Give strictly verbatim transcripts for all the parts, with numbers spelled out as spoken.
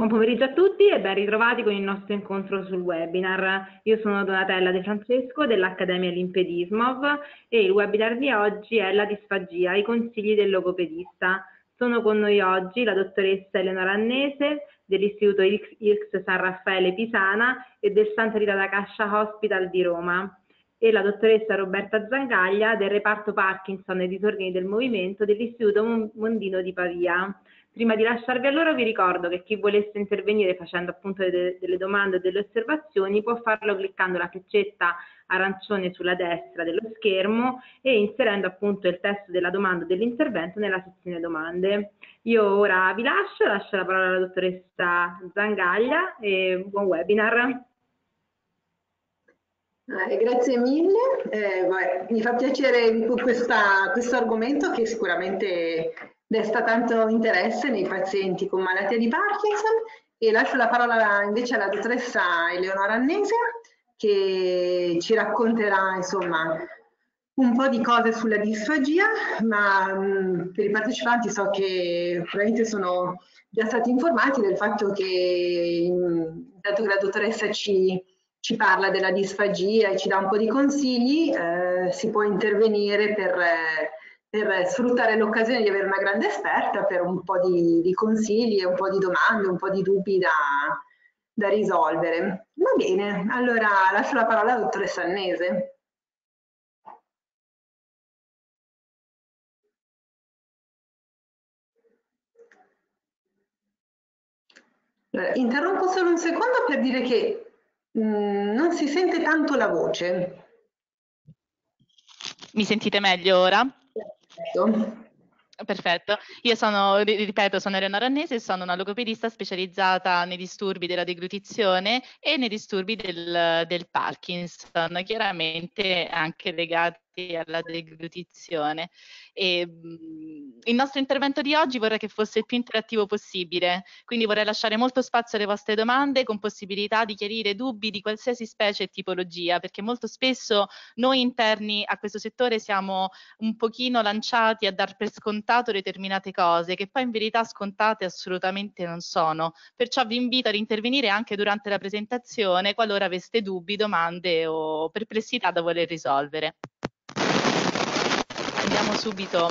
Buon pomeriggio a tutti e ben ritrovati con il nostro incontro sul webinar. Io sono Donatella De Francesco dell'Accademia Limpedismov e il webinar di oggi è la disfagia, i consigli del logopedista. Sono con noi oggi la dottoressa Eleonora Annese dell'Istituto I X San Raffaele Pisana e del Santa Rita da Cascia Hospital di Roma e la dottoressa Roberta Zangaglia del reparto Parkinson e disordini del movimento dell'Istituto Mondino di Pavia. Prima di lasciarvi a loro vi ricordo che chi volesse intervenire facendo appunto de- delle domande o delle osservazioni può farlo cliccando la freccetta arancione sulla destra dello schermo e inserendo appunto il testo della domanda o dell'intervento nella sezione domande. Io ora vi lascio, lascio la parola alla dottoressa Zangaglia e buon webinar. Eh, grazie mille, eh, beh, mi fa piacere questa, questo argomento che sicuramente desta tanto interesse nei pazienti con malattia di Parkinson e lascio la parola invece alla dottoressa Eleonora Annese che ci racconterà insomma un po' di cose sulla disfagia, ma mh, per i partecipanti so che probabilmente sono già stati informati del fatto che mh, dato che la dottoressa ci, ci parla della disfagia e ci dà un po' di consigli, eh, si può intervenire per... Eh, per sfruttare l'occasione di avere una grande esperta per un po' di, di consigli, un po' di domande, un po' di dubbi da, da risolvere. Va bene, allora lascio la parola alla dottoressa Annese. Allora, interrompo solo un secondo per dire che mh, non si sente tanto la voce. Mi sentite meglio ora? Perfetto, io sono, ripeto, sono Eleonora Annese e sono una logopedista specializzata nei disturbi della deglutizione e nei disturbi del, del Parkinson, chiaramente anche legati alla deglutizione. E, il nostro intervento di oggi vorrei che fosse il più interattivo possibile, quindi vorrei lasciare molto spazio alle vostre domande con possibilità di chiarire dubbi di qualsiasi specie e tipologia, perché molto spesso noi interni a questo settore siamo un pochino lanciati a dar per scontato determinate cose che poi in verità scontate assolutamente non sono, perciò vi invito ad intervenire anche durante la presentazione qualora aveste dubbi, domande o perplessità da voler risolvere. Andiamo subito.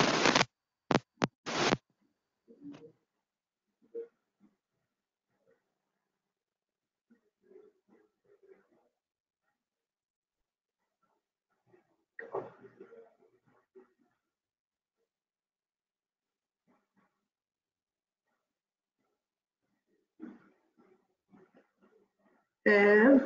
Eh,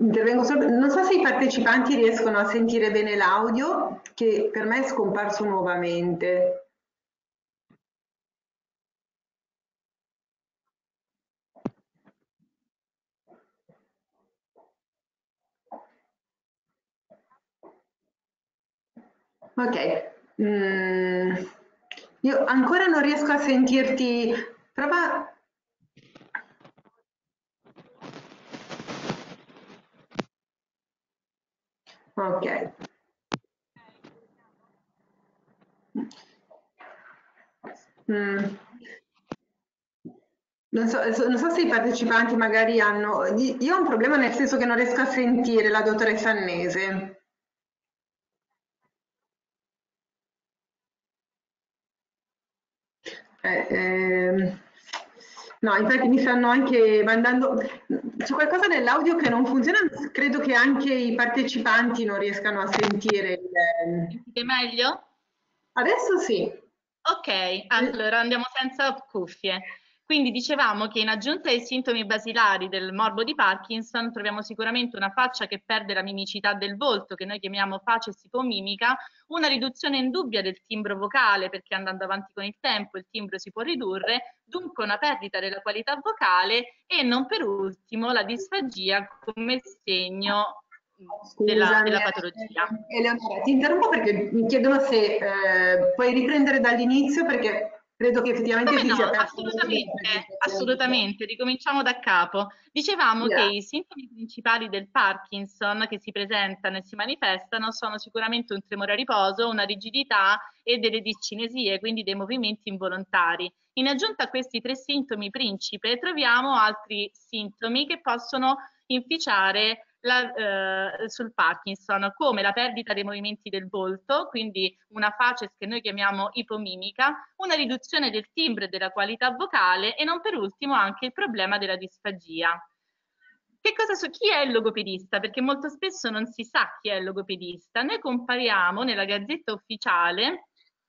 intervengo solo, non so se i partecipanti riescono a sentire bene l'audio, che per me è scomparso nuovamente. Ok, mm, io ancora non riesco a sentirti, prova. Ok. Mm. Non so, non so se i partecipanti magari hanno... Io ho un problema nel senso che non riesco a sentire la dottoressa Annese. Eh, ehm. No, infatti mi stanno anche mandando, c'è qualcosa nell'audio che non funziona, credo che anche i partecipanti non riescano a sentire. Il... Sentite meglio? Adesso sì. Ok, allora andiamo senza cuffie. Quindi dicevamo che in aggiunta ai sintomi basilari del morbo di Parkinson troviamo sicuramente una faccia che perde la mimicità del volto, che noi chiamiamo facesi ipomimica, una riduzione indubbia del timbro vocale, perché andando avanti con il tempo il timbro si può ridurre, dunque una perdita della qualità vocale e non per ultimo la disfagia come segno della, Scusami, della patologia. Eleonora, ti interrompo perché mi chiedono se eh, puoi riprendere dall'inizio perché... credo che effettivamente si no, sia assolutamente, assolutamente, ricominciamo da capo. Dicevamo yeah. che i sintomi principali del Parkinson che si presentano e si manifestano sono sicuramente un tremore a riposo, una rigidità e delle discinesie, quindi dei movimenti involontari. In aggiunta a questi tre sintomi principe troviamo altri sintomi che possono inficiare La, eh, sul Parkinson, come la perdita dei movimenti del volto, quindi una facies che noi chiamiamo ipomimica, una riduzione del timbro e della qualità vocale e non per ultimo anche il problema della disfagia. Che cosa so, chi è il logopedista? Perché molto spesso non si sa chi è il logopedista. Noi compariamo nella Gazzetta Ufficiale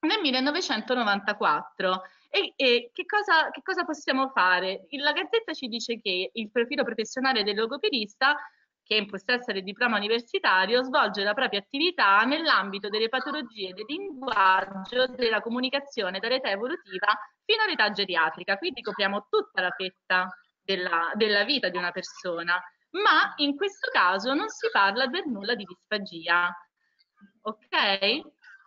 nel millenovecentonovantaquattro. E, e che, cosa, che cosa possiamo fare? La Gazzetta ci dice che il profilo professionale del logopedista che in possesso del diploma universitario svolge la propria attività nell'ambito delle patologie del linguaggio, della comunicazione dall'età evolutiva fino all'età geriatrica, quindi copriamo tutta la fetta della, della vita di una persona, ma in questo caso non si parla per nulla di disfagia, ok?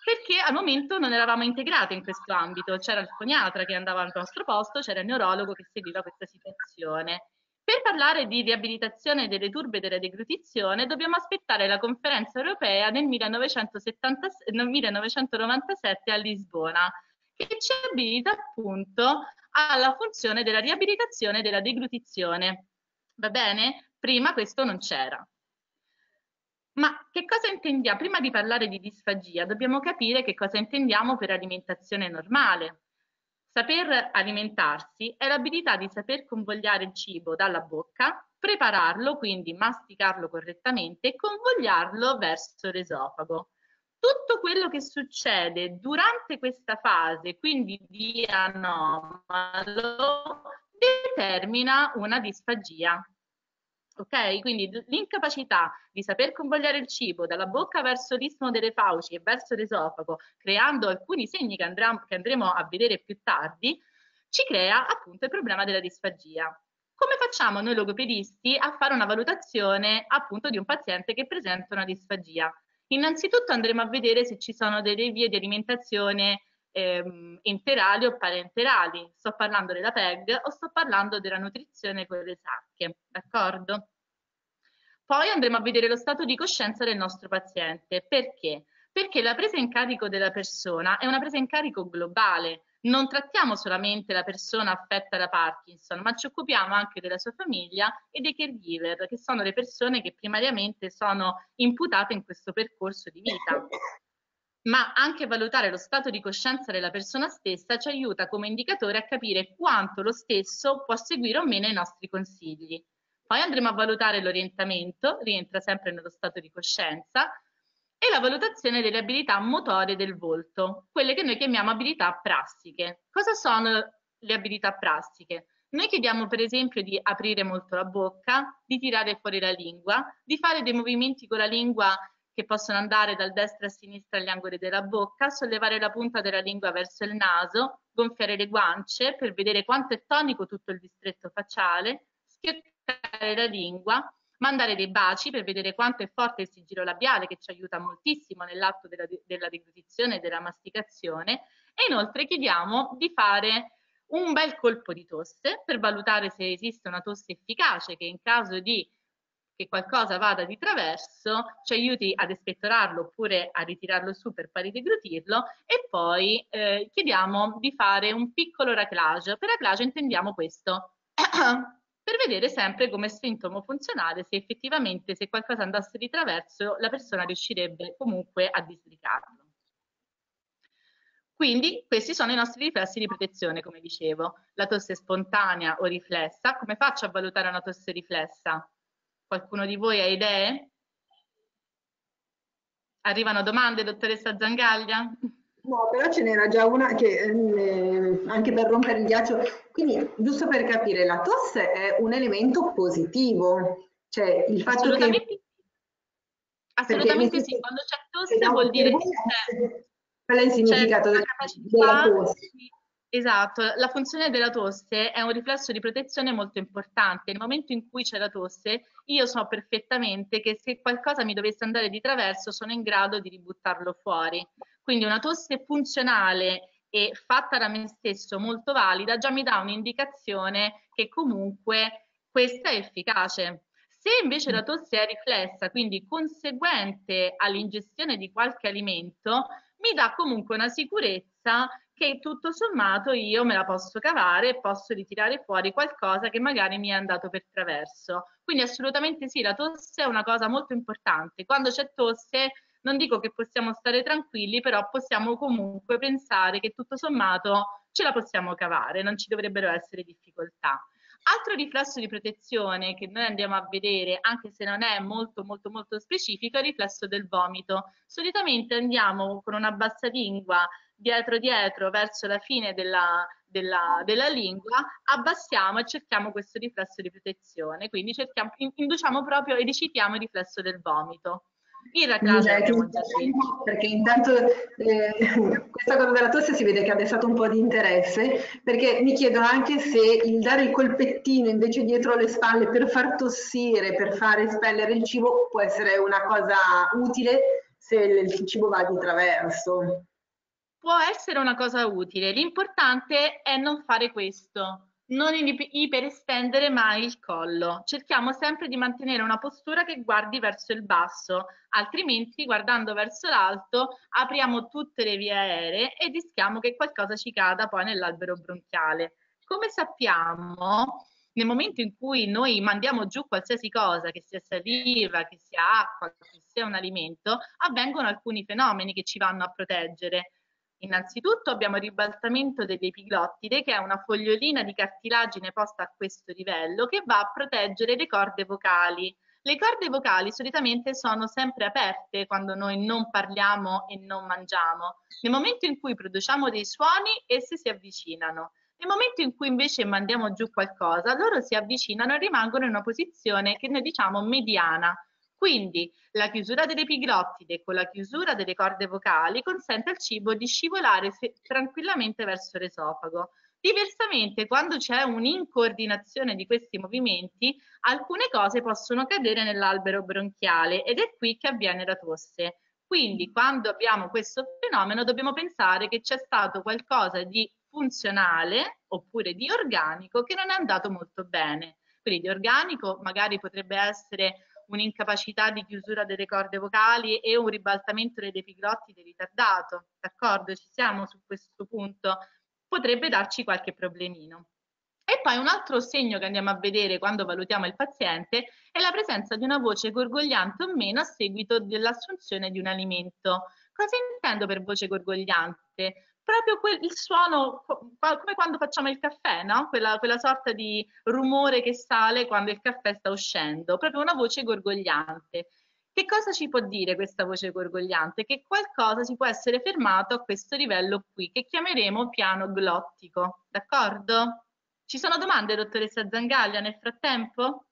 Perché al momento non eravamo integrate in questo ambito, c'era il foniatra che andava al nostro posto, c'era il neurologo che seguiva questa situazione. Per parlare di riabilitazione delle turbe della deglutizione dobbiamo aspettare la conferenza europea del millenovecentonovantasette a Lisbona, che ci abilita appunto alla funzione della riabilitazione della deglutizione. Va bene? Prima questo non c'era. Ma che cosa intendiamo? Prima di parlare di disfagia dobbiamo capire che cosa intendiamo per alimentazione normale. Saper alimentarsi è l'abilità di saper convogliare il cibo dalla bocca, prepararlo, quindi masticarlo correttamente e convogliarlo verso l'esofago. Tutto quello che succede durante questa fase, quindi di anomalo, determina una disfagia. Ok? Quindi l'incapacità di saper convogliare il cibo dalla bocca verso l'istmo delle fauci e verso l'esofago, creando alcuni segni che, andremo, che andremo a vedere più tardi, ci crea appunto il problema della disfagia. Come facciamo noi logopedisti a fare una valutazione appunto di un paziente che presenta una disfagia? Innanzitutto andremo a vedere se ci sono delle vie di alimentazione ehm, enterali o parenterali, sto parlando della P E G o sto parlando della nutrizione con le sacche, d'accordo? Poi andremo a vedere lo stato di coscienza del nostro paziente, perché? Perché la presa in carico della persona è una presa in carico globale, non trattiamo solamente la persona affetta da Parkinson, ma ci occupiamo anche della sua famiglia e dei caregiver, che sono le persone che primariamente sono imputate in questo percorso di vita. Ma anche valutare lo stato di coscienza della persona stessa ci aiuta come indicatore a capire quanto lo stesso può seguire o meno i nostri consigli. Poi andremo a valutare l'orientamento, rientra sempre nello stato di coscienza, e la valutazione delle abilità motorie del volto, quelle che noi chiamiamo abilità prassiche. Cosa sono le abilità prassiche? Noi chiediamo per esempio di aprire molto la bocca, di tirare fuori la lingua, di fare dei movimenti con la lingua che possono andare dal destra a sinistra agli angoli della bocca, sollevare la punta della lingua verso il naso, gonfiare le guance per vedere quanto è tonico tutto il distretto facciale, schioccare la lingua, mandare dei baci per vedere quanto è forte il sigillo labiale che ci aiuta moltissimo nell'atto della, della deglutizione e della masticazione, e inoltre chiediamo di fare un bel colpo di tosse per valutare se esiste una tosse efficace che in caso di che qualcosa vada di traverso, ci aiuti ad espettorarlo oppure a ritirarlo su per parideglutirlo, e poi eh, chiediamo di fare un piccolo raclage. Per raclage intendiamo questo, per vedere sempre come sintomo funzionale se effettivamente se qualcosa andasse di traverso la persona riuscirebbe comunque a disbricarlo. Quindi questi sono i nostri riflessi di protezione, come dicevo. La tosse spontanea o riflessa, come faccio a valutare una tosse riflessa? Qualcuno di voi ha idee? Arrivano domande, dottoressa Zangaglia? No, però ce n'era già una che eh, anche per rompere il ghiaccio. Quindi, giusto per capire, la tosse è un elemento positivo, cioè il fatto assolutamente che assolutamente sì, quando c'è tosse vuol dire che qual è il significato della tosse? Esatto, la funzione della tosse è un riflesso di protezione molto importante. Nel momento in cui c'è la tosse, io so perfettamente che se qualcosa mi dovesse andare di traverso sono in grado di ributtarlo fuori. Quindi una tosse funzionale e fatta da me stesso molto valida, già mi dà un'indicazione che comunque questa è efficace. Se invece la tosse è riflessa, quindi conseguente all'ingestione di qualche alimento, mi dà comunque una sicurezza che tutto sommato io me la posso cavare e posso ritirare fuori qualcosa che magari mi è andato per traverso. Quindi assolutamente sì, la tosse è una cosa molto importante. Quando c'è tosse, non dico che possiamo stare tranquilli, però possiamo comunque pensare che tutto sommato ce la possiamo cavare, non ci dovrebbero essere difficoltà. Altro riflesso di protezione che noi andiamo a vedere, anche se non è molto molto molto specifico, è il riflesso del vomito. Solitamente andiamo con una bassatingua dietro dietro verso la fine della, della, della lingua, abbassiamo e cerchiamo questo riflesso di protezione, quindi cerchiamo, induciamo proprio e recitiamo il riflesso del vomito. Perché intanto eh, questa cosa della tosse si vede che ha destato un po' di interesse, perché mi chiedono anche se il dare il colpettino invece dietro le spalle per far tossire, per far espellere il cibo, può essere una cosa utile se il cibo va di traverso. Può essere una cosa utile, l'importante è non fare questo. Non iperestendere mai il collo, cerchiamo sempre di mantenere una postura che guardi verso il basso, altrimenti guardando verso l'alto apriamo tutte le vie aeree e rischiamo che qualcosa ci cada poi nell'albero bronchiale. Come sappiamo, nel momento in cui noi mandiamo giù qualsiasi cosa, che sia saliva, che sia acqua, che sia un alimento, avvengono alcuni fenomeni che ci vanno a proteggere. Innanzitutto abbiamo il ribaltamento dell'epiglottide, che è una fogliolina di cartilagine posta a questo livello che va a proteggere le corde vocali. Le corde vocali solitamente sono sempre aperte quando noi non parliamo e non mangiamo. Nel momento in cui produciamo dei suoni, esse si avvicinano. Nel momento in cui invece mandiamo giù qualcosa, loro si avvicinano e rimangono in una posizione che noi diciamo mediana. Quindi la chiusura delle epiglottide con la chiusura delle corde vocali consente al cibo di scivolare tranquillamente verso l'esofago. Diversamente, quando c'è un'incoordinazione di questi movimenti, alcune cose possono cadere nell'albero bronchiale ed è qui che avviene la tosse. Quindi quando abbiamo questo fenomeno dobbiamo pensare che c'è stato qualcosa di funzionale oppure di organico che non è andato molto bene. Quindi di organico magari potrebbe essere un'incapacità di chiusura delle corde vocali e un ribaltamento dell'epiglottide ritardato, d'accordo? Ci siamo su questo punto, potrebbe darci qualche problemino. E poi un altro segno che andiamo a vedere quando valutiamo il paziente è la presenza di una voce gorgogliante o meno a seguito dell'assunzione di un alimento. Cosa intendo per voce gorgogliante? Proprio quel, il suono, come quando facciamo il caffè, no? Quella, quella sorta di rumore che sale quando il caffè sta uscendo, proprio una voce gorgogliante. Che cosa ci può dire questa voce gorgogliante? Che qualcosa si può essere fermato a questo livello qui, che chiameremo piano glottico, d'accordo? Ci sono domande, dottoressa Zangaglia, nel frattempo?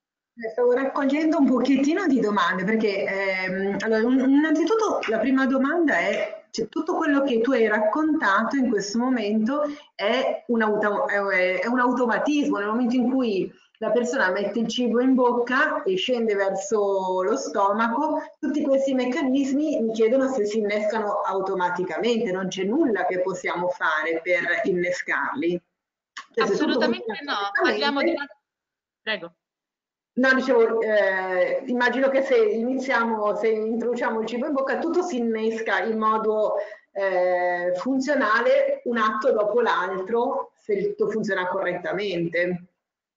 Stavo raccogliendo un pochettino di domande, perché ehm, allora, innanzitutto la prima domanda è... Cioè, tutto quello che tu hai raccontato in questo momento è un, auto, è un automatismo. Nel momento in cui la persona mette il cibo in bocca e scende verso lo stomaco, tutti questi meccanismi mi chiedono se si innescano automaticamente, non c'è nulla che possiamo fare per innescarli. Cioè, assolutamente no, parliamo di... Prego. No, dicevo, eh, immagino che se iniziamo, se introduciamo il cibo in bocca, tutto si innesca in modo eh, funzionale, un atto dopo l'altro, se tutto funziona correttamente.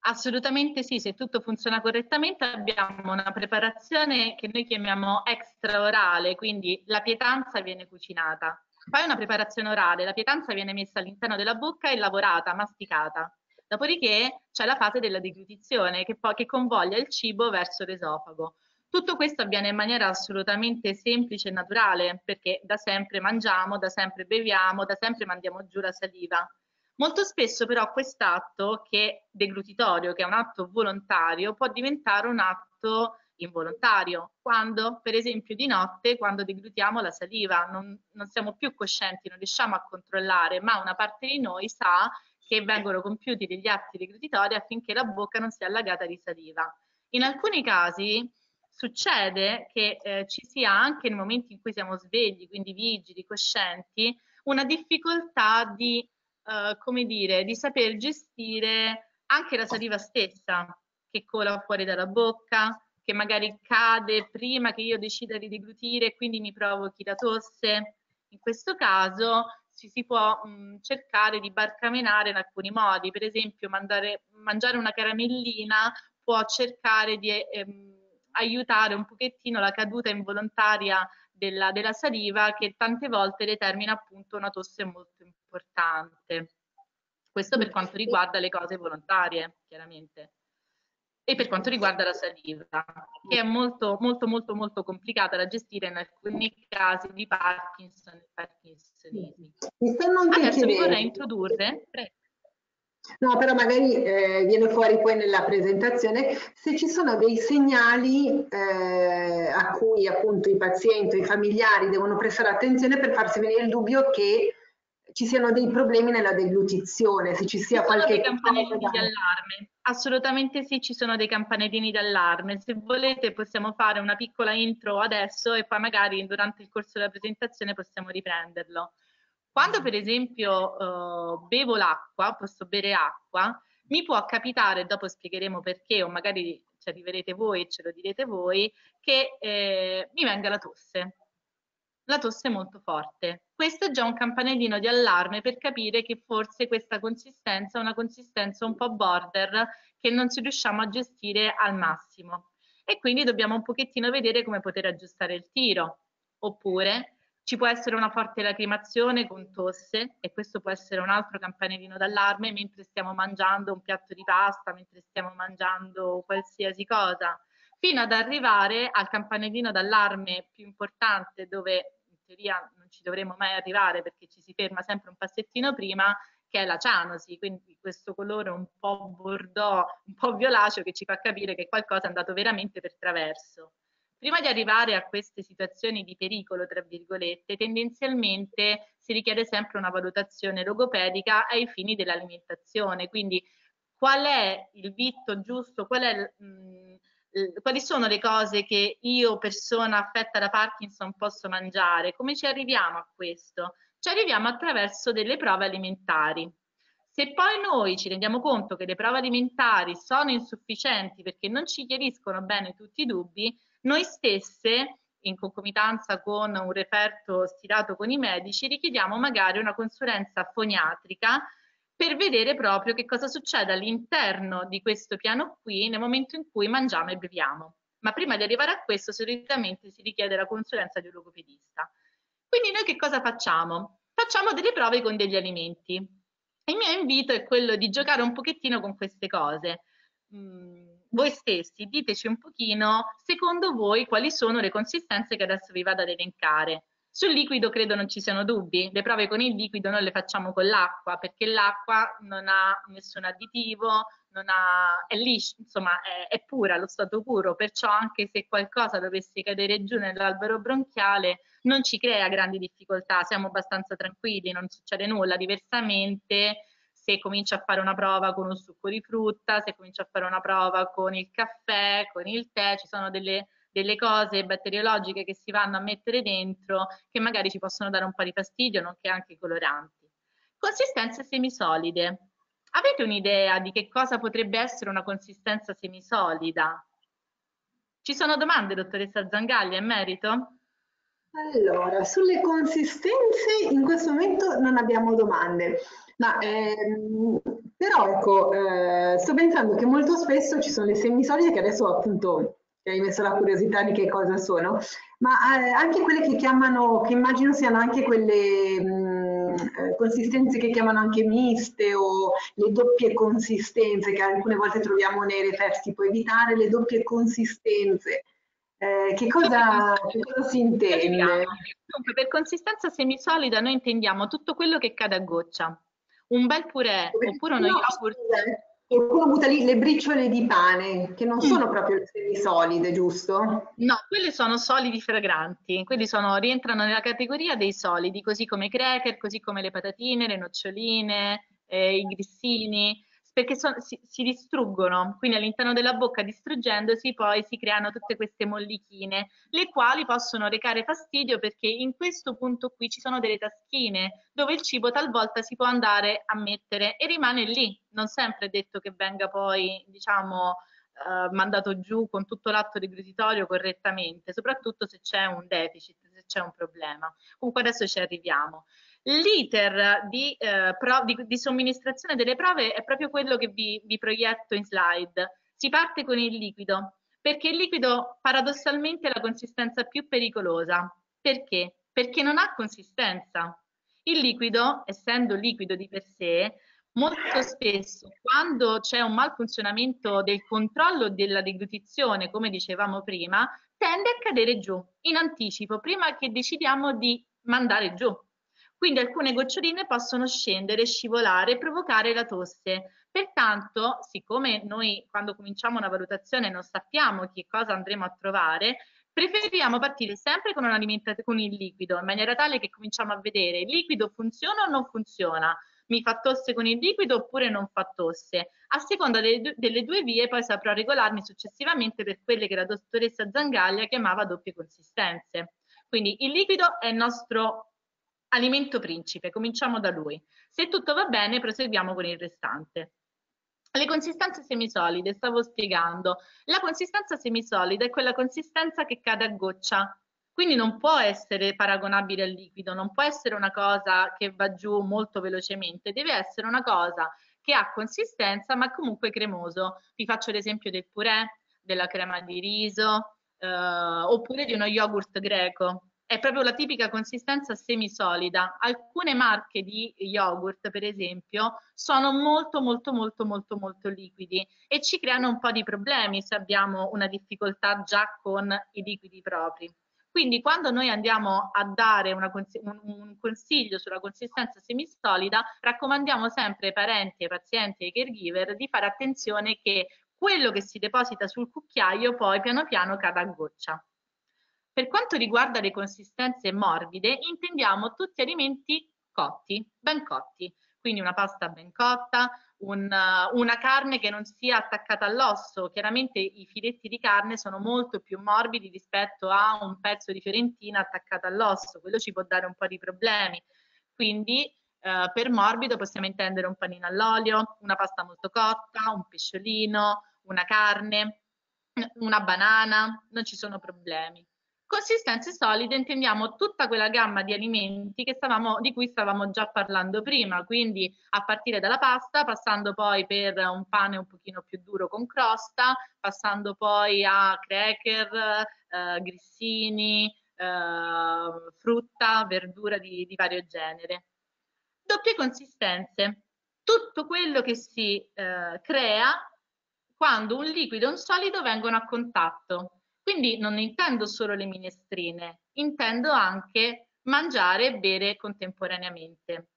Assolutamente sì, se tutto funziona correttamente abbiamo una preparazione che noi chiamiamo extraorale, quindi la pietanza viene cucinata. Poi una preparazione orale, la pietanza viene messa all'interno della bocca e lavorata, masticata. Dopodiché c'è la fase della deglutizione che, poi, che convoglia il cibo verso l'esofago. Tutto questo avviene in maniera assolutamente semplice e naturale, perché da sempre mangiamo, da sempre beviamo, da sempre mandiamo giù la saliva. Molto spesso però quest'atto, che è deglutitorio, che è un atto volontario, può diventare un atto involontario, quando per esempio di notte, quando deglutiamo la saliva, non, non siamo più coscienti, non riusciamo a controllare, ma una parte di noi sa che vengono compiuti degli atti deglutitori affinché la bocca non sia allagata di saliva. In alcuni casi succede che eh, ci sia anche nei momenti in cui siamo svegli, quindi vigili, coscienti, una difficoltà di, eh, come dire, di saper gestire anche la saliva stessa, che cola fuori dalla bocca, che magari cade prima che io decida di deglutire e quindi mi provochi la tosse. In questo caso ci si può mh, cercare di barcamenare in alcuni modi, per esempio mandare, mangiare una caramellina può cercare di ehm, aiutare un pochettino la caduta involontaria della, della saliva, che tante volte determina appunto una tosse molto importante. Questo per quanto riguarda le cose volontarie, chiaramente. E per quanto riguarda la saliva, che è molto, molto, molto, molto complicata da gestire in alcuni casi di Parkinson e Parkinsonismo. Adesso vi vorrei introdurre... Prego. No, però magari eh, viene fuori poi nella presentazione se ci sono dei segnali eh, a cui appunto i pazienti, i familiari devono prestare attenzione per farsi venire il dubbio che ci siano dei problemi nella deglutizione, se ci sia ci qualche... Sono dei campanellini di allarme. Assolutamente sì, ci sono dei campanellini d'allarme. Se volete possiamo fare una piccola intro adesso e poi magari durante il corso della presentazione possiamo riprenderlo. Quando per esempio eh, bevo l'acqua, posso bere acqua, mi può capitare, dopo spiegheremo perché, o magari ci arriverete voi e ce lo direte voi, che eh, mi venga la tosse. La tosse è molto forte. Questo è già un campanellino di allarme per capire che forse questa consistenza è una consistenza un po' border che non ci riusciamo a gestire al massimo. E quindi dobbiamo un pochettino vedere come poter aggiustare il tiro. Oppure ci può essere una forte lacrimazione con tosse, e questo può essere un altro campanellino d'allarme mentre stiamo mangiando un piatto di pasta, mentre stiamo mangiando qualsiasi cosa, fino ad arrivare al campanellino d'allarme più importante, dove in teoria non ci dovremmo mai arrivare perché ci si ferma sempre un passettino prima, che è la cianosi, quindi questo colore un po' bordeaux, un po' violaceo, che ci fa capire che qualcosa è andato veramente per traverso. Prima di arrivare a queste situazioni di pericolo, tra virgolette, tendenzialmente si richiede sempre una valutazione logopedica ai fini dell'alimentazione, quindi qual è il vitto giusto, qual è... Mh, quali sono le cose che io, persona affetta da Parkinson, posso mangiare? Come ci arriviamo a questo? Ci arriviamo attraverso delle prove alimentari. Se poi noi ci rendiamo conto che le prove alimentari sono insufficienti perché non ci chiariscono bene tutti i dubbi, noi stesse, in concomitanza con un referto stilato con i medici, richiediamo magari una consulenza foniatrica per vedere proprio che cosa succede all'interno di questo piano qui nel momento in cui mangiamo e beviamo. Ma prima di arrivare a questo, solitamente si richiede la consulenza di un logopedista. Quindi noi che cosa facciamo? Facciamo delle prove con degli alimenti. Il mio invito è quello di giocare un pochettino con queste cose. Mm, voi stessi diteci un pochino, secondo voi, quali sono le consistenze che adesso vi vado ad elencare. Sul liquido credo non ci siano dubbi, le prove con il liquido non le facciamo con l'acqua, perché l'acqua non ha nessun additivo, non ha, è liscia, insomma è, è pura, allo stato puro, perciò anche se qualcosa dovesse cadere giù nell'albero bronchiale non ci crea grandi difficoltà, siamo abbastanza tranquilli, non succede nulla. Diversamente, se comincio a fare una prova con un succo di frutta, se comincio a fare una prova con il caffè, con il tè, ci sono delle... delle cose batteriologiche che si vanno a mettere dentro, che magari ci possono dare un po' di fastidio, nonché anche coloranti. Consistenze semisolide. Avete un'idea di che cosa potrebbe essere una consistenza semisolida? Ci sono domande, dottoressa Zangaglia, in merito? Allora, sulle consistenze in questo momento non abbiamo domande, ma ehm, però ecco, eh, sto pensando che molto spesso ci sono le semisolide che adesso appunto... hai messo la curiosità di che cosa sono, ma eh, anche quelle che chiamano, che immagino siano anche quelle mh, consistenze che chiamano anche miste, o le doppie consistenze che alcune volte troviamo nei referti, può evitare le doppie consistenze. Eh, che, cosa, che cosa si intende? Dunque, per consistenza semisolida noi intendiamo tutto quello che cade a goccia, un bel purè, Beh, oppure uno no, yogurt... Qualcuno butta lì le briciole di pane, che non sono proprio le semisolide, giusto? No, quelle sono solidi fragranti, quelli sono, rientrano nella categoria dei solidi, così come i cracker, così come le patatine, le noccioline, eh, i grissini. perché so, si, si distruggono, quindi all'interno della bocca distruggendosi poi si creano tutte queste mollichine, le quali possono recare fastidio perché in questo punto qui ci sono delle taschine dove il cibo talvolta si può andare a mettere e rimane lì, non sempre è detto che venga poi, diciamo, eh, mandato giù con tutto l'atto deglutitorio correttamente, soprattutto se c'è un deficit, se c'è un problema. Comunque adesso ci arriviamo. L'iter di, eh, di, di somministrazione delle prove è proprio quello che vi, vi proietto in slide. Si parte con il liquido, perché il liquido paradossalmente è la consistenza più pericolosa. Perché? Perché non ha consistenza. Il liquido, essendo liquido di per sé, molto spesso quando c'è un malfunzionamento del controllo della deglutizione, come dicevamo prima, tende a cadere giù in anticipo, prima che decidiamo di mandare giù. Quindi alcune goccioline possono scendere, scivolare e provocare la tosse. Pertanto, siccome noi quando cominciamo una valutazione non sappiamo che cosa andremo a trovare, preferiamo partire sempre con, con il liquido, in maniera tale che cominciamo a vedere il liquido funziona o non funziona, mi fa tosse con il liquido oppure non fa tosse. A seconda delle due, delle due vie poi saprò regolarmi successivamente per quelle che la dottoressa Zangaglia chiamava doppie consistenze. Quindi il liquido è il nostro alimento principe, cominciamo da lui. Se tutto va bene, proseguiamo con il restante. Le consistenze semisolide, stavo spiegando. La consistenza semisolida è quella consistenza che cade a goccia, quindi non può essere paragonabile al liquido, non può essere una cosa che va giù molto velocemente, deve essere una cosa che ha consistenza ma comunque cremoso. Vi faccio l'esempio del purè, della crema di riso, eh, oppure di uno yogurt greco. È proprio la tipica consistenza semisolida. Alcune marche di yogurt, per esempio, sono molto, molto, molto, molto, molto liquidi e ci creano un po' di problemi se abbiamo una difficoltà già con i liquidi propri. Quindi quando noi andiamo a dare una cons- un consiglio sulla consistenza semisolida, raccomandiamo sempre ai parenti, ai pazienti e ai caregiver di fare attenzione che quello che si deposita sul cucchiaio poi piano piano cada a goccia. Per quanto riguarda le consistenze morbide, intendiamo tutti alimenti cotti, ben cotti, quindi una pasta ben cotta, un, una carne che non sia attaccata all'osso. Chiaramente i filetti di carne sono molto più morbidi rispetto a un pezzo di fiorentina attaccata all'osso, quello ci può dare un po' di problemi. Quindi eh, per morbido possiamo intendere un panino all'olio, una pasta molto cotta, un pesciolino, una carne, una banana, non ci sono problemi. Consistenze solide intendiamo tutta quella gamma di alimenti che stavamo, di cui stavamo già parlando prima, quindi a partire dalla pasta, passando poi per un pane un pochino più duro con crosta, passando poi a cracker, eh, grissini, eh, frutta, verdura di, di vario genere. Doppie consistenze, tutto quello che si eh, crea quando un liquido e un solido vengono a contatto. Quindi non intendo solo le minestrine, intendo anche mangiare e bere contemporaneamente.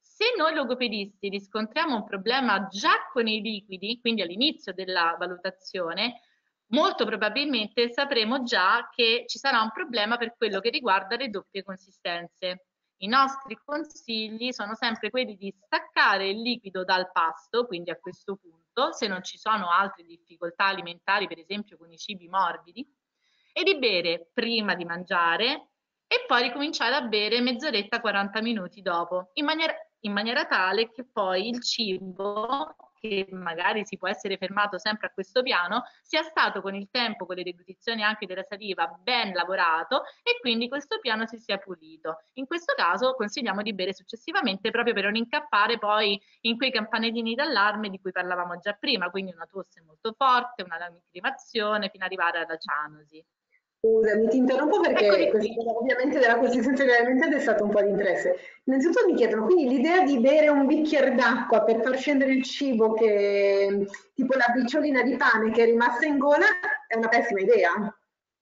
Se noi logopedisti riscontriamo un problema già con i liquidi, quindi all'inizio della valutazione, molto probabilmente sapremo già che ci sarà un problema per quello che riguarda le doppie consistenze. I nostri consigli sono sempre quelli di staccare il liquido dal pasto, quindi a questo punto, se non ci sono altre difficoltà alimentari, per esempio con i cibi morbidi, e di bere prima di mangiare e poi ricominciare a bere mezz'oretta, quaranta minuti dopo, in maniera, in maniera tale che poi il cibo, che magari si può essere fermato sempre a questo piano, sia stato con il tempo, con le deglutizioni anche della saliva, ben lavorato e quindi questo piano si sia pulito. In questo caso consigliamo di bere successivamente proprio per non incappare poi in quei campanellini d'allarme di cui parlavamo già prima, quindi una tosse molto forte, una lacrimazione fino ad arrivare alla cianosi. Scusami, ti interrompo perché questo, ovviamente della consistenza alimentare è stato un po' di interesse. Innanzitutto mi chiedono, quindi l'idea di bere un bicchiere d'acqua per far scendere il cibo, che tipo la briciolina di pane che è rimasta in gola, è una pessima idea?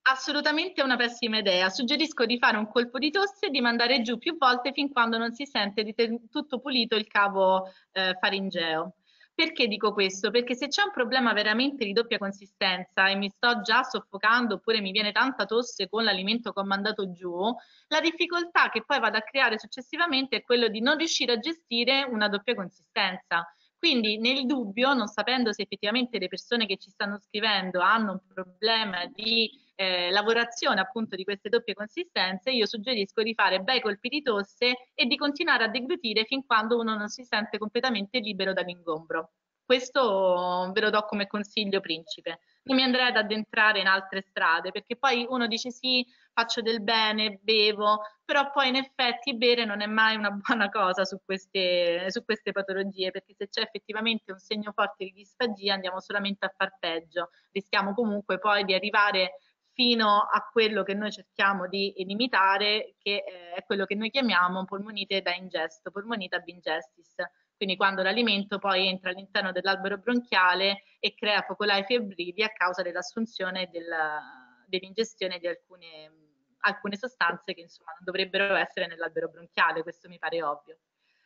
Assolutamente è una pessima idea. Suggerisco di fare un colpo di tosse e di mandare giù più volte fin quando non si sente di tutto pulito il cavo eh, faringeo. Perché dico questo? Perché se c'è un problema veramente di doppia consistenza e mi sto già soffocando oppure mi viene tanta tosse con l'alimento che ho mandato giù, la difficoltà che poi vado a creare successivamente è quello di non riuscire a gestire una doppia consistenza. Quindi nel dubbio, non sapendo se effettivamente le persone che ci stanno scrivendo hanno un problema di eh, lavorazione appunto di queste doppie consistenze, io suggerisco di fare bei colpi di tosse e di continuare a deglutire fin quando uno non si sente completamente libero dall'ingombro. Questo ve lo do come consiglio principe. Non mi andrei ad addentrare in altre strade, perché poi uno dice sì, faccio del bene, bevo, però poi in effetti bere non è mai una buona cosa su queste, su queste patologie, perché se c'è effettivamente un segno forte di disfagia andiamo solamente a far peggio, rischiamo comunque poi di arrivare fino a quello che noi cerchiamo di limitare, che è quello che noi chiamiamo polmonite da ingesto, polmonite ab ingestis. Quindi quando l'alimento poi entra all'interno dell'albero bronchiale e crea focolai febbrili a causa dell'assunzione e dell'ingestione di alcune, alcune sostanze che insomma non dovrebbero essere nell'albero bronchiale, questo mi pare ovvio.